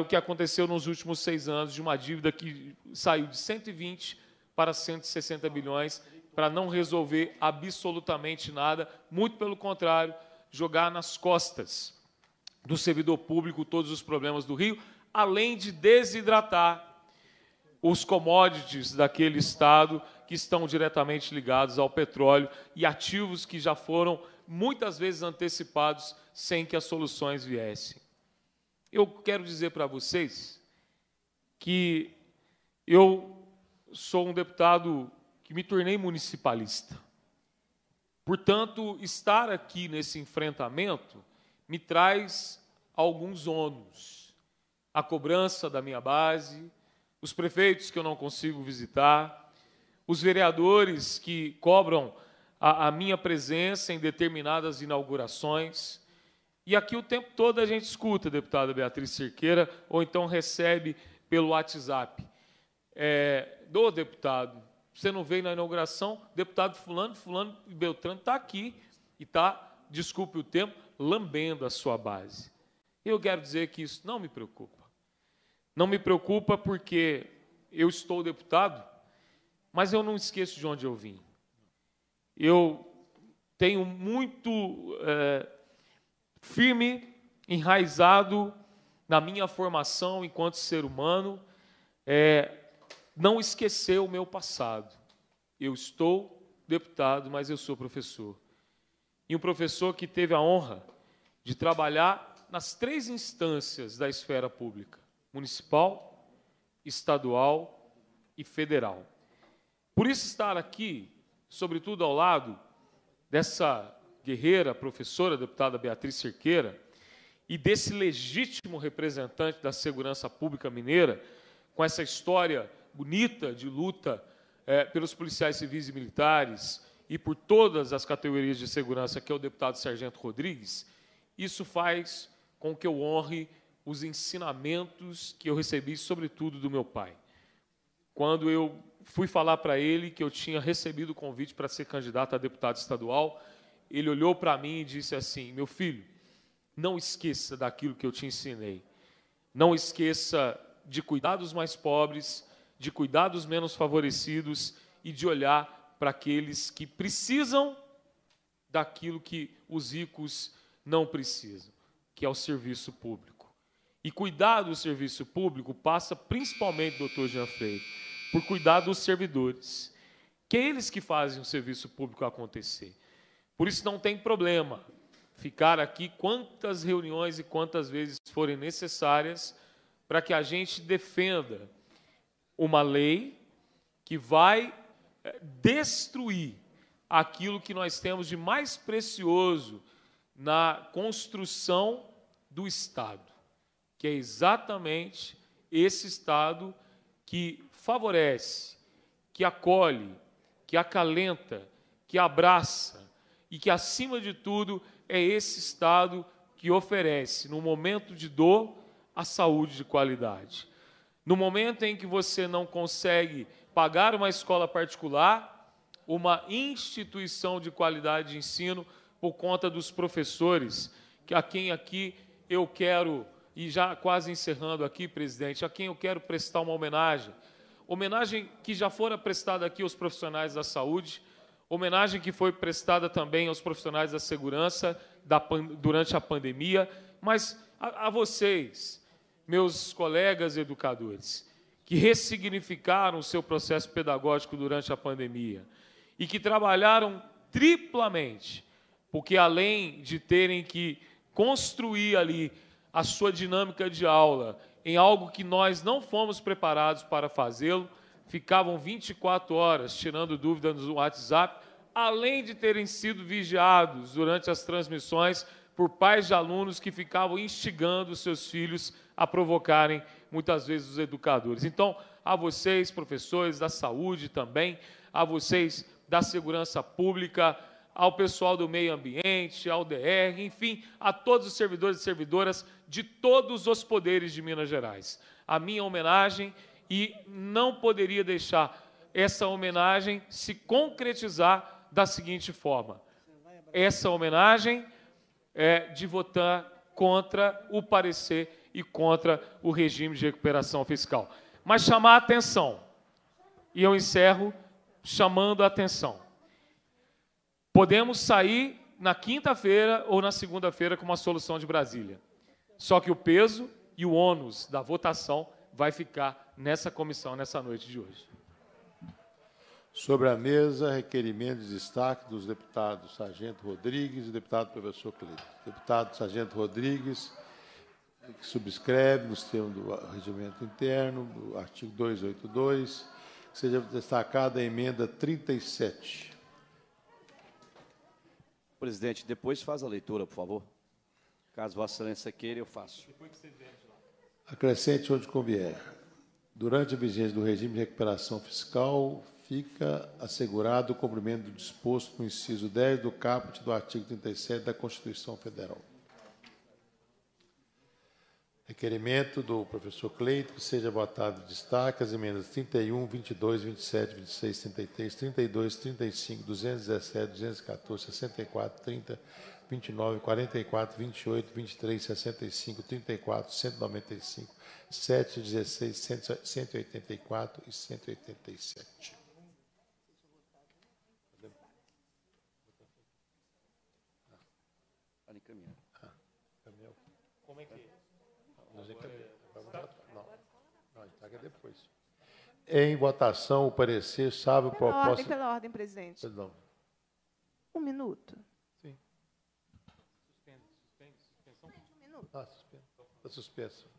o que aconteceu nos últimos 6 anos, de uma dívida que saiu de 120 para 160 bilhões, para não resolver absolutamente nada, muito pelo contrário, jogar nas costas do servidor público todos os problemas do Rio, além de desidratar os commodities daquele Estado que estão diretamente ligados ao petróleo e ativos que já foram muitas vezes antecipados sem que as soluções viessem. Eu quero dizer para vocês que eu sou um deputado que me tornei municipalista. Portanto, estar aqui nesse enfrentamento me traz alguns ônus. A cobrança da minha base, os prefeitos que eu não consigo visitar, os vereadores que cobram a minha presença em determinadas inaugurações. E aqui o tempo todo a gente escuta, deputada Beatriz Cerqueira, ou então recebe pelo WhatsApp. Do deputado, você não veio na inauguração, deputado fulano e beltrano está aqui e está, desculpe o tempo, lambendo a sua base. Eu quero dizer que isso não me preocupa. Não me preocupa porque eu estou deputado, mas eu não esqueço de onde eu vim. Eu tenho muito... firme, enraizado na minha formação enquanto ser humano, não esquecer o meu passado. Eu estou deputado, mas eu sou professor. E um professor que teve a honra de trabalhar nas três instâncias da esfera pública, municipal, estadual e federal. Por isso estar aqui, sobretudo ao lado dessa guerreira, professora, deputada Beatriz Cerqueira, e desse legítimo representante da segurança pública mineira, com essa história bonita de luta pelos policiais civis e militares e por todas as categorias de segurança, que é o deputado Sargento Rodrigues, isso faz com que eu honre os ensinamentos que eu recebi, sobretudo, do meu pai. Quando eu fui falar para ele que eu tinha recebido o convite para ser candidato a deputado estadual, ele olhou para mim e disse assim, meu filho, não esqueça daquilo que eu te ensinei. Não esqueça de cuidar dos mais pobres, de cuidar dos menos favorecidos e de olhar para aqueles que precisam daquilo que os ricos não precisam, que é o serviço público. E cuidar do serviço público passa principalmente, doutor Jean Freire, por cuidar dos servidores, que é eles que fazem o serviço público acontecer. Por isso não tem problema ficar aqui quantas reuniões e quantas vezes forem necessárias para que a gente defenda uma lei que vai destruir aquilo que nós temos de mais precioso na construção do Estado, que é exatamente esse Estado que favorece, que acolhe, que acalenta, que abraça, e que, acima de tudo, é esse Estado que oferece, no momento de dor, a saúde de qualidade. No momento em que você não consegue pagar uma escola particular, uma instituição de qualidade de ensino, por conta dos professores, a quem aqui eu quero, e já quase encerrando aqui, presidente, a quem eu quero prestar uma homenagem, homenagem que já fora prestada aqui aos profissionais da saúde, homenagem que foi prestada também aos profissionais da segurança durante a pandemia, mas a vocês, meus colegas educadores, que ressignificaram o seu processo pedagógico durante a pandemia e que trabalharam triplamente, porque além de terem que construir ali a sua dinâmica de aula em algo que nós não fomos preparados para fazê-lo, ficavam 24 horas tirando dúvidas no WhatsApp, além de terem sido vigiados durante as transmissões por pais de alunos que ficavam instigando seus filhos a provocarem, muitas vezes, os educadores. Então, a vocês, professores da saúde também, a vocês da segurança pública, ao pessoal do meio ambiente, ao DR, enfim, a todos os servidores e servidoras de todos os poderes de Minas Gerais. A minha homenagem... E não poderia deixar essa homenagem se concretizar da seguinte forma. Essa homenagem é de votar contra o parecer e contra o regime de recuperação fiscal. Mas chamar a atenção, e eu encerro chamando a atenção. Podemos sair na quinta-feira ou na segunda-feira com uma solução de Brasília. Só que o peso e o ônus da votação vai ficar nessa comissão, nessa noite de hoje. Sobre a mesa, requerimento de destaque dos deputados Sargento Rodrigues e deputado Professor Cleiton. Deputado Sargento Rodrigues, que subscreve, nos termos do regimento interno, do artigo 282, que seja destacada a emenda 37. Presidente, depois faz a leitura, por favor. Caso Vossa Excelência queira, eu faço. Depois que você vier de lá. Acrescente onde convier. Durante a vigência do regime de recuperação fiscal, fica assegurado o cumprimento do disposto no inciso 10 do caput do artigo 37 da Constituição Federal. Requerimento do professor Cleiton, que seja votado destaque as emendas 31, 22, 27, 26, 33, 32, 35, 217, 214, 64, 30, 29, 44, 28, 23, 65, 34, 195, 7, 16, 184 e 187. Como é que... Em votação, o parecer, salvo proposta... Pela ordem, presidente. Perdão. Um minuto. Sim. Suspensão? Um minuto. Ah, está suspenso.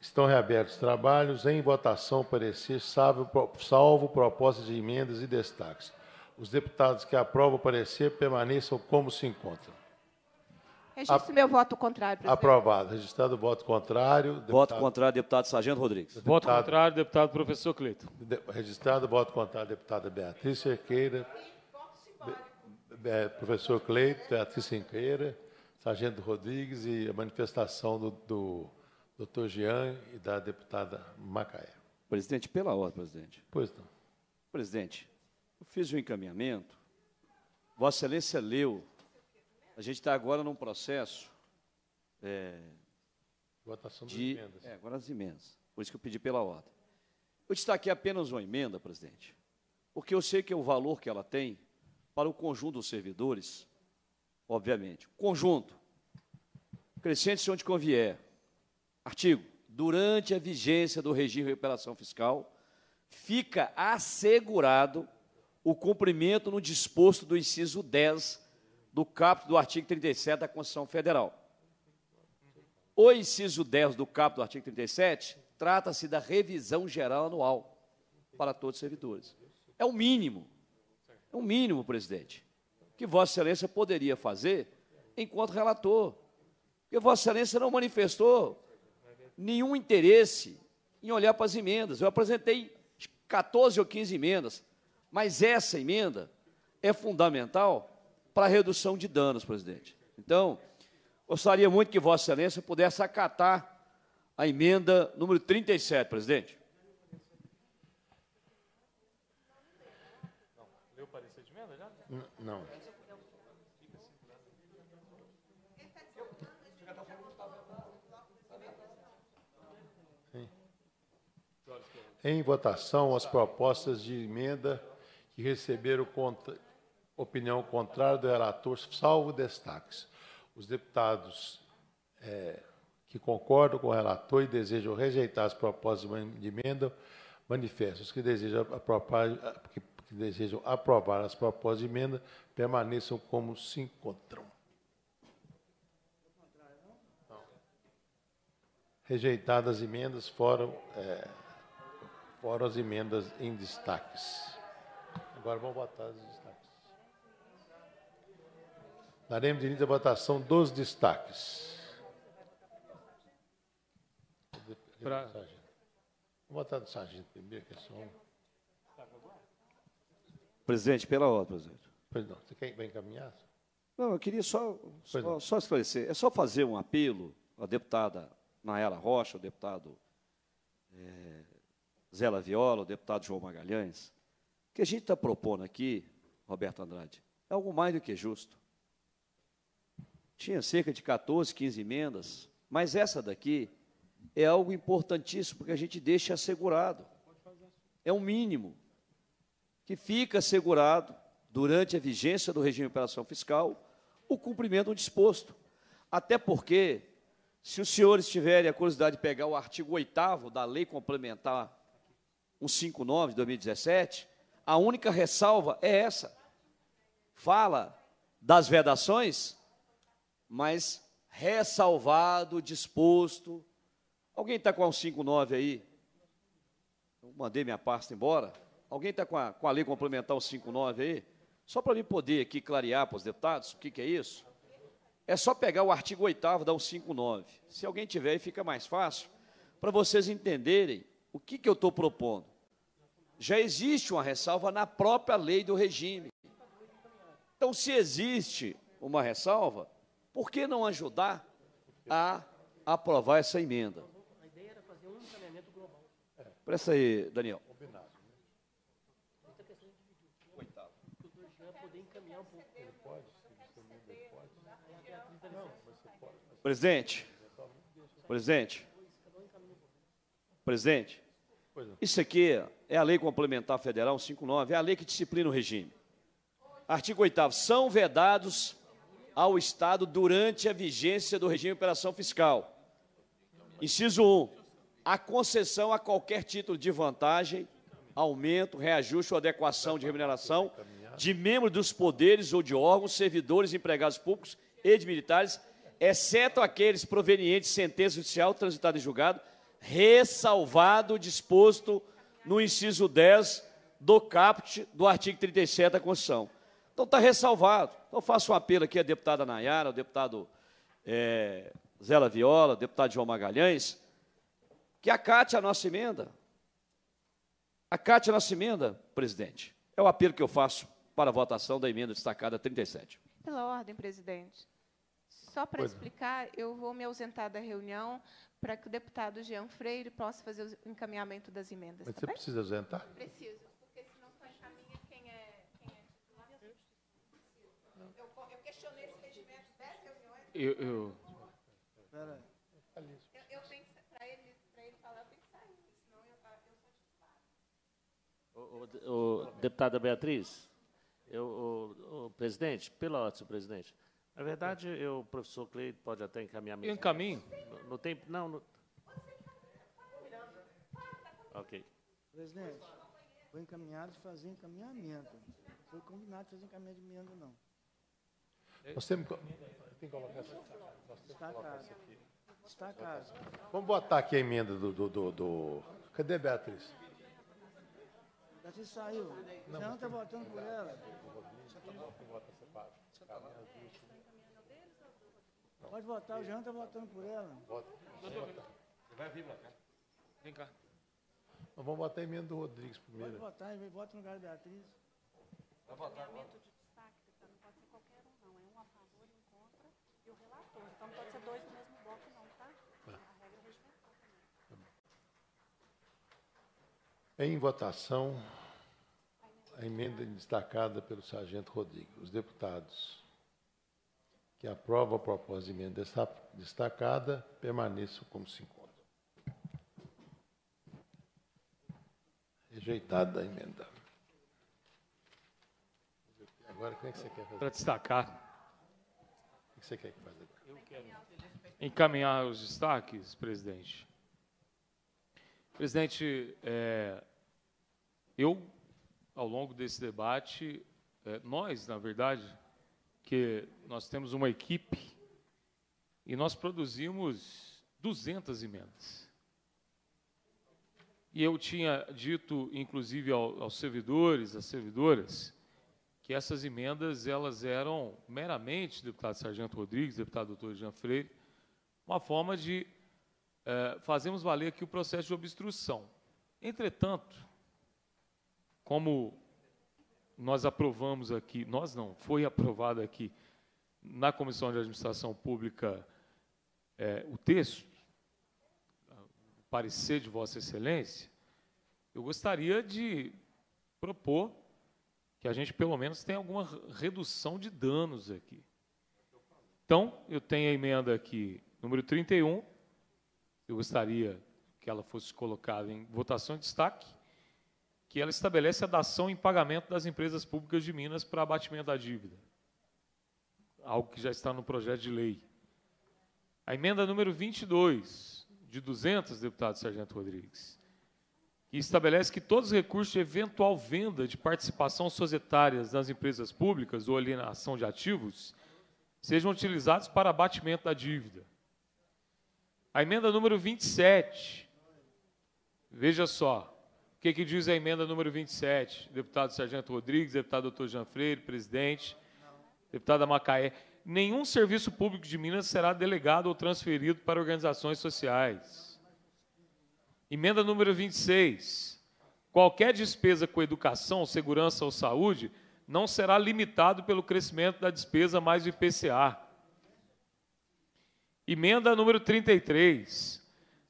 Estão reabertos os trabalhos. Em votação, parecer, salvo propostas de emendas e destaques. Os deputados que aprovam o parecer permaneçam como se encontram. Registro meu voto contrário, presidente. Aprovado. Registrado o voto contrário. Deputado... Voto contrário, deputado Sargento Rodrigues. Deputado... Voto contrário, deputado professor Cleiton. Registrado o voto contrário, deputada Beatriz Cerqueira. Professor Cleiton, Beatriz Cerqueira, Sargento Rodrigues e a manifestação do doutor Jean e da deputada Macaé. Presidente, pela ordem, presidente. Pois não. Presidente, eu fiz um encaminhamento, Vossa Excelência leu, a gente está agora num processo votação de emendas. É, agora as emendas, por isso que eu pedi pela ordem. Eu destaquei apenas uma emenda, presidente, porque eu sei que é o valor que ela tem para o conjunto dos servidores, obviamente. Conjunto, crescente-se onde convier. Artigo. Durante a vigência do regime de recuperação fiscal, fica assegurado o cumprimento no disposto do inciso 10 do caput do artigo 37 da Constituição Federal. O inciso 10 do caput do artigo 37 trata-se da revisão geral anual para todos os servidores. É o mínimo, presidente, que Vossa Excelência poderia fazer enquanto relator. Porque Vossa Excelência não manifestou nenhum interesse em olhar para as emendas. Eu apresentei 14 ou 15 emendas, mas essa emenda é fundamental para a redução de danos, presidente. Então, gostaria muito que Vossa Excelência pudesse acatar a emenda número 37, presidente. Não, leu o parecer de emenda já? Não. Em votação, as propostas de emenda que receberam opinião contrária do relator, salvo destaques. Os deputados que concordam com o relator e desejam rejeitar as propostas de emenda, manifestam. Os que desejam aprovar as propostas de emenda, permaneçam como se encontram. Rejeitadas as emendas, fora as emendas em destaques. Agora vamos votar os destaques. Daremos início à votação dos destaques. Vamos votar do sargento primeiro, que é só um. Presidente, pela ordem, presidente. Perdão, você quer encaminhar? Não, eu queria só esclarecer. É só fazer um apelo à deputada Nayara Rocha, ao deputado... Zé Laviola, o deputado João Magalhães, o que a gente está propondo aqui, Roberto Andrade, é algo mais do que justo. Tinha cerca de 14, 15 emendas, mas essa daqui é algo importantíssimo, porque a gente deixa assegurado. É um mínimo que fica assegurado, durante a vigência do regime de operação fiscal, o cumprimento do disposto. Até porque, se os senhores tiverem a curiosidade de pegar o artigo 8º da Lei Complementar 159 de 2017, a única ressalva é essa. Fala das vedações, mas ressalvado, disposto. Alguém está com a 159 aí? Eu mandei minha pasta embora. Alguém está com a lei complementar 159 aí? Só para mim poder aqui clarear para os deputados o que é isso. É só pegar o artigo 8º da 159. Se alguém tiver aí, fica mais fácil para vocês entenderem o que eu estou propondo. Já existe uma ressalva na própria lei do regime. Então, se existe uma ressalva, por que não ajudar a aprovar essa emenda? A ideia era fazer um encaminhamento global. Presta aí, Daniel. Combinado. Oitavo. O doutor Jean poder encaminhar um pouco. Ele pode? Ele pode? Não, você pode. Presidente. Isso aqui é a Lei Complementar Federal 159, é a lei que disciplina o regime. Artigo 8º, são vedados ao Estado durante a vigência do regime de operação fiscal. Inciso 1, a concessão a qualquer título de vantagem, aumento, reajuste ou adequação de remuneração de membros dos poderes ou de órgãos, servidores, empregados públicos e de militares, exceto aqueles provenientes de sentença judicial transitada em julgado, ressalvado, disposto no inciso 10 do caput do artigo 37 da Constituição. Então, está ressalvado. Então, faço um apelo aqui à deputada Nayara, ao deputado Zé Laviola, ao deputado João Magalhães, que acate a nossa emenda. Acate a nossa emenda, presidente. É o apelo que eu faço para a votação da emenda destacada 37. Pela ordem, presidente. Só para explicar, eu vou me ausentar da reunião para que o deputado Jean Freire possa fazer o encaminhamento das emendas. Mas tá, você bem? Precisa ausentar? Preciso, porque senão só encaminha quem é titular. Eu questionei esse regimento 10 reuniões. Eu tenho que, para ele falar, eu tenho que sair, senão eu sou titular. Deputada Beatriz, presidente, pela ordem, presidente. Na verdade, o professor Cleiton pode até encaminhar... Eu encaminho? No tempo, não... Ok. Presidente, foi encaminhado de fazer encaminhamento. Não foi combinado de fazer encaminhamento de emenda, não. Nós temos que colocar essa aqui. Destacado. Vamos botar aqui a emenda do... Cadê a Beatriz? Beatriz saiu. Não está votando por ela. Pode votar, o Jean está votando por ela. Vota. Você vai vir pra cá. Vem cá. Nós vamos votar a emenda do Rodrigues primeiro. Pode votar, vota no lugar da Beatriz. Vai votar agora. O de destaque, então, não pode ser qualquer um, não. É um a favor, um contra e o relator. Então não pode ser dois do mesmo bloco, não, tá? A regra regimental também. Em votação, a emenda destacada pelo Sargento Rodrigues. Os deputados que aprovam a proposta de emenda destacada permaneçam como se encontram. Rejeitada a emenda. Agora, como é que você quer fazer? Para destacar. O que você quer que faça agora? Eu quero encaminhar os destaques, presidente. Presidente, eu, ao longo desse debate, nós, na verdade, que nós temos uma equipe e nós produzimos 200 emendas. E eu tinha dito, inclusive, aos servidores, às servidoras, que essas emendas elas eram meramente, deputado Sargento Rodrigues, deputado doutor Jean Freire, uma forma de fazermos valer aqui o processo de obstrução. Entretanto, como nós aprovamos aqui, nós não, foi aprovado aqui na Comissão de Administração Pública o texto, parecer de Vossa Excelência, eu gostaria de propor que a gente, pelo menos, tenha alguma redução de danos aqui. Então, eu tenho a emenda aqui, número 31, eu gostaria que ela fosse colocada em votação em destaque, que ela estabelece a dação em pagamento das empresas públicas de Minas para abatimento da dívida, algo que já está no projeto de lei. A emenda número 22... de 200, deputado Sargento Rodrigues, que estabelece que todos os recursos de eventual venda de participação societárias nas empresas públicas ou alienação de ativos sejam utilizados para abatimento da dívida. A emenda número 27, veja só, o que, que diz a emenda número 27, deputado Sargento Rodrigues, deputado doutor Jean Freire, presidente, deputada Macaé. Nenhum serviço público de Minas será delegado ou transferido para organizações sociais. Emenda número 26. Qualquer despesa com educação, segurança ou saúde não será limitado pelo crescimento da despesa mais o IPCA. Emenda número 33.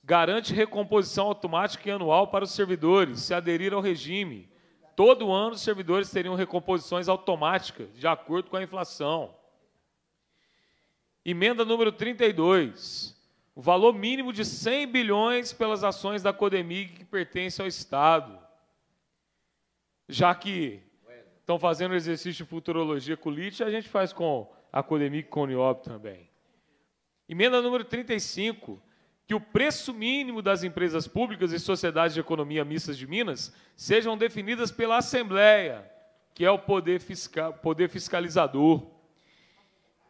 Garante recomposição automática e anual para os servidores, se aderir ao regime. Todo ano os servidores teriam recomposições automáticas, de acordo com a inflação. Emenda número 32, o valor mínimo de 100 bilhões pelas ações da Codemig que pertence ao Estado. Já que estão fazendo exercício de futurologia com o Lítio, a gente faz com a Codemig e com o Niop também. Emenda número 35, que o preço mínimo das empresas públicas e sociedades de economia mistas de Minas sejam definidas pela Assembleia, que é o poder fiscalizador.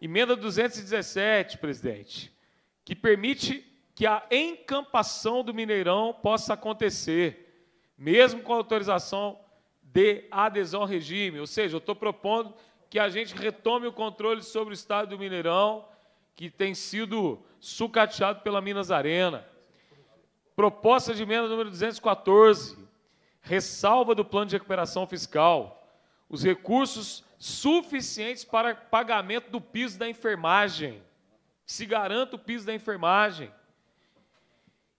Emenda 217, presidente, que permite que a encampação do Mineirão possa acontecer, mesmo com autorização de adesão ao regime. Ou seja, eu estou propondo que a gente retome o controle sobre o estado do Mineirão, que tem sido sucateado pela Minas Arena. Proposta de emenda número 214, ressalva do plano de recuperação fiscal. Os recursos suficientes para pagamento do piso da enfermagem. Se garanta o piso da enfermagem.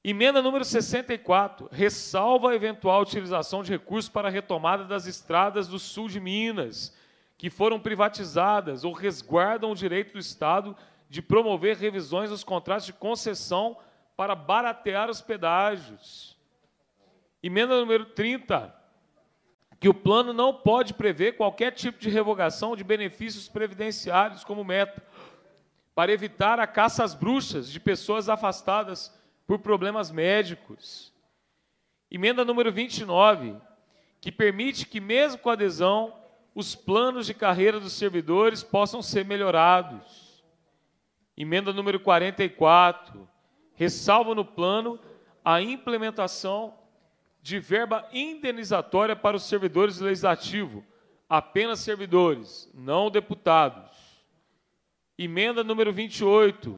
Emenda número 64, ressalva a eventual utilização de recursos para a retomada das estradas do sul de Minas, que foram privatizadas ou resguardam o direito do Estado de promover revisões nos contratos de concessão para baratear os pedágios. Emenda número 30, que o plano não pode prever qualquer tipo de revogação de benefícios previdenciários como meta, para evitar a caça às bruxas de pessoas afastadas por problemas médicos. Emenda número 29, que permite que, mesmo com adesão, os planos de carreira dos servidores possam ser melhorados. Emenda número 44, ressalva no plano a implementação de verba indenizatória para os servidores do Legislativo, apenas servidores, não deputados. Emenda número 28,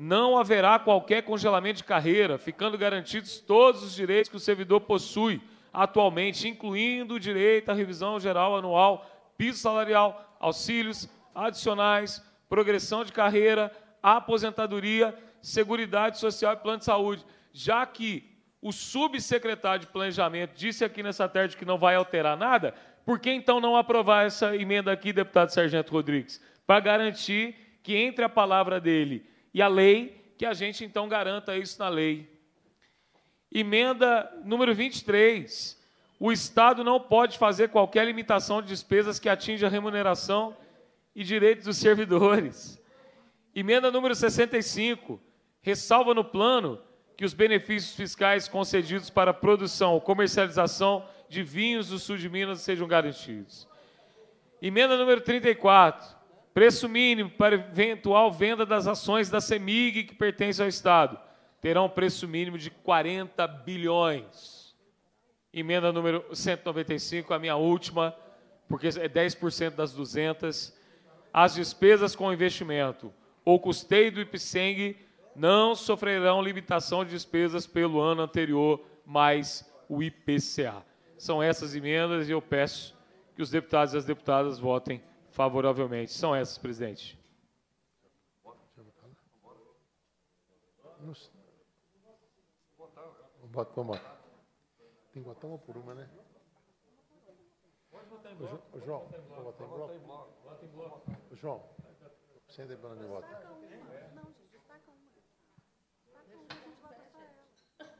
não haverá qualquer congelamento de carreira, ficando garantidos todos os direitos que o servidor possui atualmente, incluindo o direito à revisão geral anual, piso salarial, auxílios adicionais, progressão de carreira, aposentadoria, seguridade social e plano de saúde. Já que o subsecretário de Planejamento disse aqui nessa tarde que não vai alterar nada, por que então não aprovar essa emenda aqui, deputado Sargento Rodrigues? Para garantir que entre a palavra dele e a lei, que a gente então garanta isso na lei. Emenda número 23. O Estado não pode fazer qualquer limitação de despesas que atinja a remuneração e direitos dos servidores. Emenda número 65. Ressalva no plano que os benefícios fiscais concedidos para a produção ou comercialização de vinhos do sul de Minas sejam garantidos. Emenda número 34. Preço mínimo para eventual venda das ações da CEMIG que pertence ao Estado terá um preço mínimo de 40 bilhões. Emenda número 195, a minha última, porque é 10% das 200. As despesas com investimento ou custeio do IPSENG não sofrerão limitação de despesas pelo ano anterior, mais o IPCA. São essas emendas e eu peço que os deputados e as deputadas votem favoravelmente. São essas, presidente. Tem que botar uma por uma, né? Pode votar em bloco. João, vou votar em bloco. Vota em bloco. João, sem debate de voto.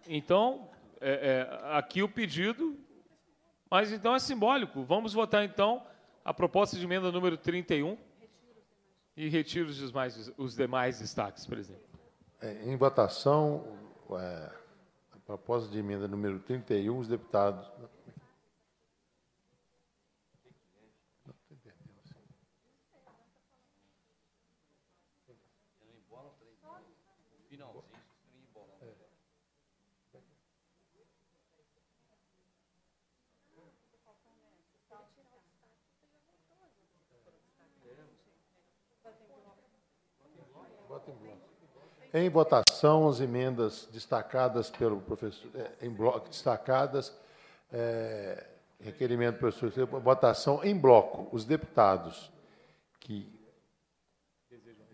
Então, aqui o pedido, mas então é simbólico. Vamos votar, então, a proposta de emenda número 31 e retiro os demais destaques, presidente. Em votação, a proposta de emenda número 31, os deputados... Em votação, as emendas destacadas pelo professor, em bloco, destacadas, requerimento do professor, votação em bloco. Os deputados que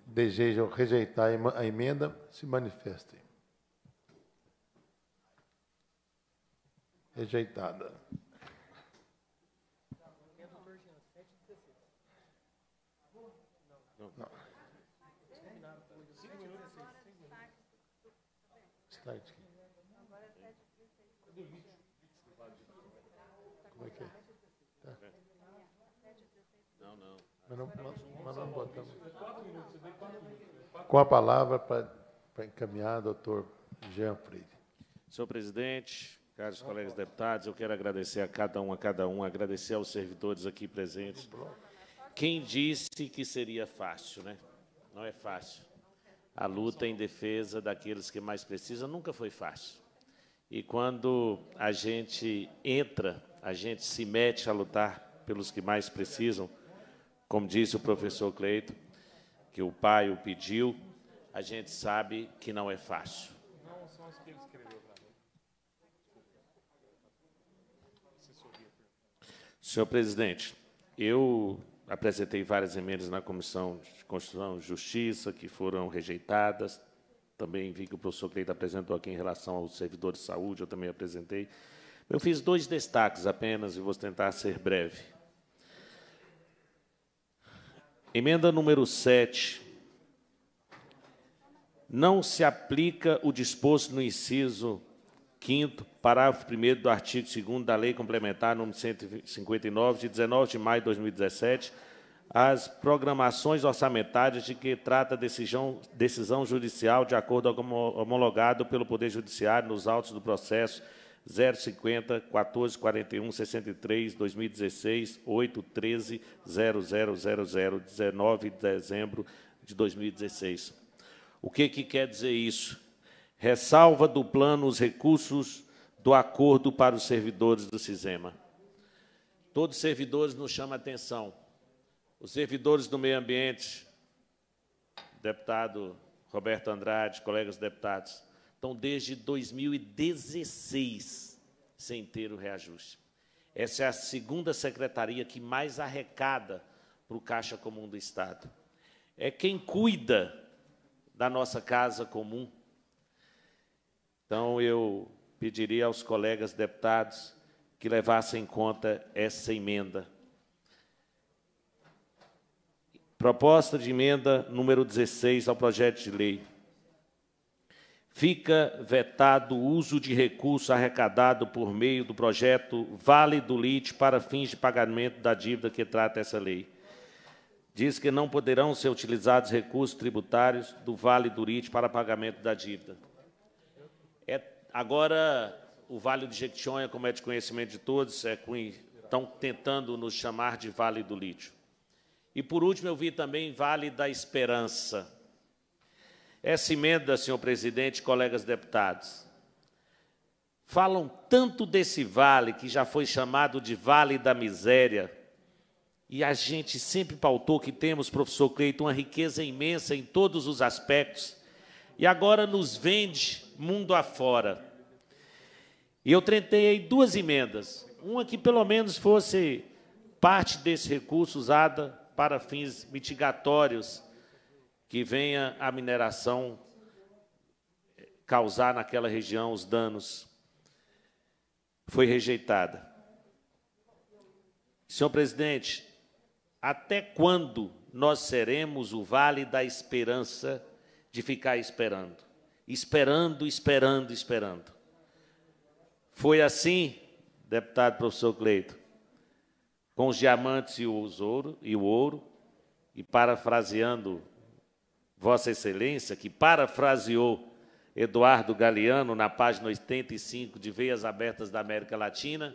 desejam rejeitar a emenda, se manifestem. Rejeitada. Como é que é? Tá. Mas não botamos. Com a palavra para encaminhar, doutor Jean Freire. Senhor presidente, caros colegas deputados, eu quero agradecer a cada um, agradecer aos servidores aqui presentes. Quem disse que seria fácil, né? Não é fácil. A luta em defesa daqueles que mais precisam nunca foi fácil. E quando a gente entra, a gente se mete a lutar pelos que mais precisam, como disse o professor Cleiton, que o pai o pediu, a gente sabe que não é fácil. Não são os que ele escreveu para mim. Senhor presidente, eu apresentei várias emendas na Comissão de Constituição e Justiça, que foram rejeitadas. Também vi que o professor Cleiton apresentou aqui em relação aos servidores de saúde, eu também apresentei. Eu fiz 2 destaques apenas, e vou tentar ser breve. Emenda número 7. Não se aplica o disposto no inciso 5º, parágrafo 1º do artigo 2º da Lei Complementar nº 159, de 19 de maio de 2017, às programações orçamentárias de que trata a decisão judicial de acordo homologado pelo Poder Judiciário nos autos do processo 050-1441-63-2016-813-000019, de dezembro de 2016. O que quer dizer isso? Ressalva do plano os recursos do acordo para os servidores do SISEMA. Todos os servidores nos chamam a atenção. Os servidores do meio ambiente, deputado Roberto Andrade, colegas deputados, estão desde 2016 sem ter o reajuste. Essa é a segunda secretaria que mais arrecada para o Caixa Comum do Estado. É quem cuida da nossa casa comum. Então, eu pediria aos colegas deputados que levassem em conta essa emenda. Proposta de emenda número 16 ao projeto de lei. Fica vetado o uso de recurso arrecadado por meio do projeto Vale do Lítio para fins de pagamento da dívida que trata essa lei. Diz que não poderão ser utilizados recursos tributários do Vale do Lítio para pagamento da dívida. Agora, o Vale do Jequitinhonha, como é de conhecimento de todos, estão tentando nos chamar de Vale do Lítio. E, por último, eu vi também Vale da Esperança. Essa emenda, senhor presidente, colegas deputados, falam tanto desse vale que já foi chamado de Vale da Miséria, e a gente sempre pautou que temos, professor Cleiton, uma riqueza imensa em todos os aspectos, e agora nos vende mundo afora. E eu tentei duas emendas, uma que pelo menos fosse parte desse recurso usada para fins mitigatórios que venha a mineração causar naquela região os danos. Foi rejeitada. Senhor presidente, até quando nós seremos o Vale da Esperança de ficar esperando? Esperando, esperando, esperando. Foi assim, deputado professor Cleiton, com os diamantes e o ouro, e parafraseando Vossa Excelência, que parafraseou Eduardo Galeano na página 85 de Veias Abertas da América Latina,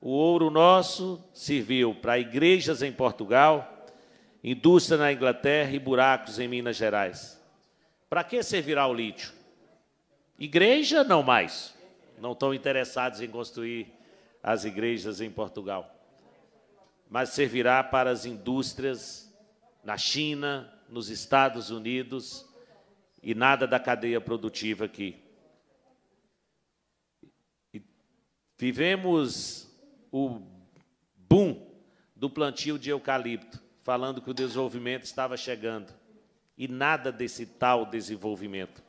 o ouro nosso serviu para igrejas em Portugal, indústria na Inglaterra e buracos em Minas Gerais. Para que servirá o lítio? Igreja não mais. Não estão interessados em construir as igrejas em Portugal. Mas servirá para as indústrias na China, nos Estados Unidos, e nada da cadeia produtiva aqui. E vivemos o boom do plantio de eucalipto, falando que o desenvolvimento estava chegando, e nada desse tal desenvolvimento.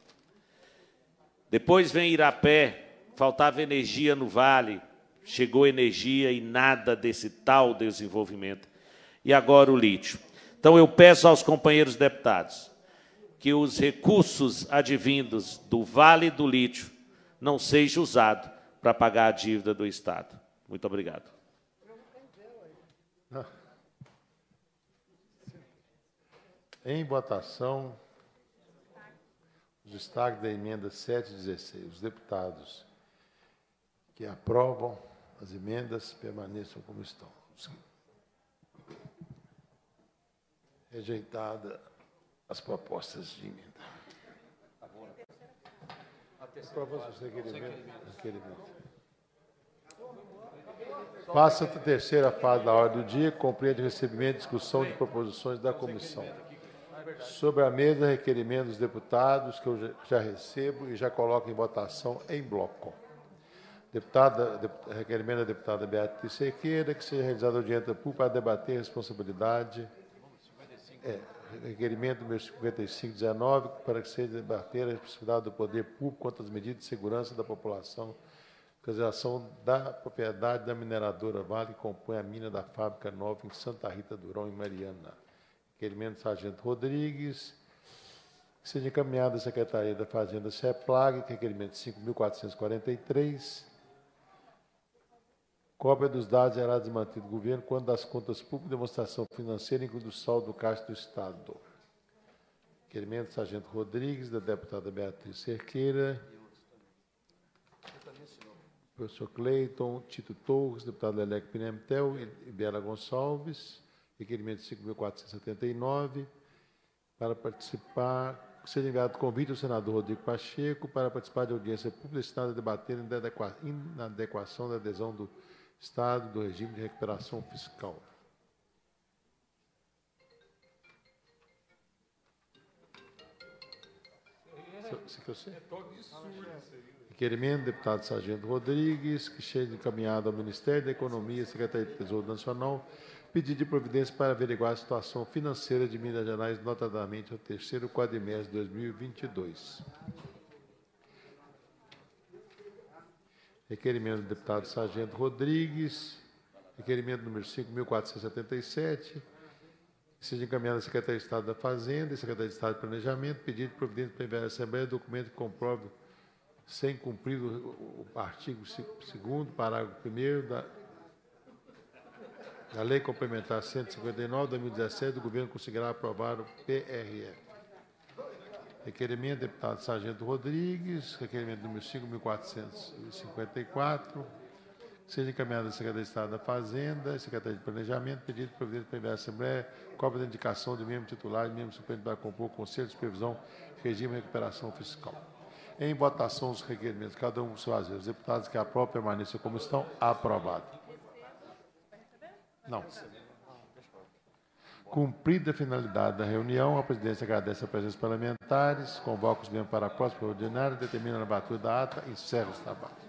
Depois vem Irapé, faltava energia no vale, chegou energia e nada desse tal desenvolvimento. E agora o lítio. Então, eu peço aos companheiros deputados que os recursos advindos do Vale do Lítio não sejam usados para pagar a dívida do Estado. Muito obrigado. Em votação, o destaque da emenda 716. Os deputados que aprovam as emendas permaneçam como estão. Rejeitada as propostas de emenda. Passa a terceira fase da ordem do dia, compreende o recebimento e discussão de proposições da comissão. Sobre a mesa, requerimento dos deputados, que eu já recebo e já coloco em votação em bloco. Requerimento da deputada Beatriz Cerqueira, que seja realizada audiência pública para debater responsabilidade. Requerimento número 5519, para que seja debatida a responsabilidade do poder público quanto às medidas de segurança da população, localização da propriedade da mineradora Vale, que compõe a mina da Fábrica Nova em Santa Rita Durão e Mariana. Requerimento do Sargento Rodrigues, que seja encaminhada à Secretaria da Fazenda CEPLAG, requerimento 5443. Cópia dos dados gerados e mantidos do governo quanto das contas públicas, demonstração financeira, incluindo o saldo do caixa do Estado. Requerimento do Sargento Rodrigues, da deputada Beatriz Cerqueira. Professor Cleiton, Tito Torres, deputado Lelec Pimentel e Bela Gonçalves. Requerimento 5479. Para participar, seja enviado convite ao senador Rodrigo Pacheco para participar de audiência pública destinada a debater a inadequação da adesão do Estado do regime de recuperação fiscal. Requerimento do deputado Sargento Rodrigues, que chega encaminhado ao Ministério da Economia, Secretaria do Tesouro Nacional, pedido de providência para averiguar a situação financeira de Minas Gerais, notadamente no terceiro quadrimestre de 2022. Requerimento do deputado Sargento Rodrigues, requerimento número 5.477, seja encaminhado à Secretaria de Estado da Fazenda e Secretaria de Estado de Planejamento, pedido de providência para enviar à Assembleia documento que comprove, sem cumprir o artigo 2º, parágrafo 1º da Lei Complementar 159, de 2017, do Governo conseguirá aprovar o PRF. Requerimento do deputado Sargento Rodrigues, requerimento número 5.454, seja encaminhado à Secretaria de Estado da Fazenda, Secretaria de Planejamento, pedido de providência para enviar à Assembleia, cópia da indicação de membro titular e membro suplente para compor o Conselho de Supervisão, Regime de Recuperação Fiscal. Em votação, os requerimentos, cada um com seu aviso. Os deputados que aprovam permaneçam como estão, aprovado. Não. Cumprida a finalidade da reunião, a presidência agradece a presença parlamentares, convoca os membros para a próxima ordinária, determina a abertura da ata e encerra os trabalhos.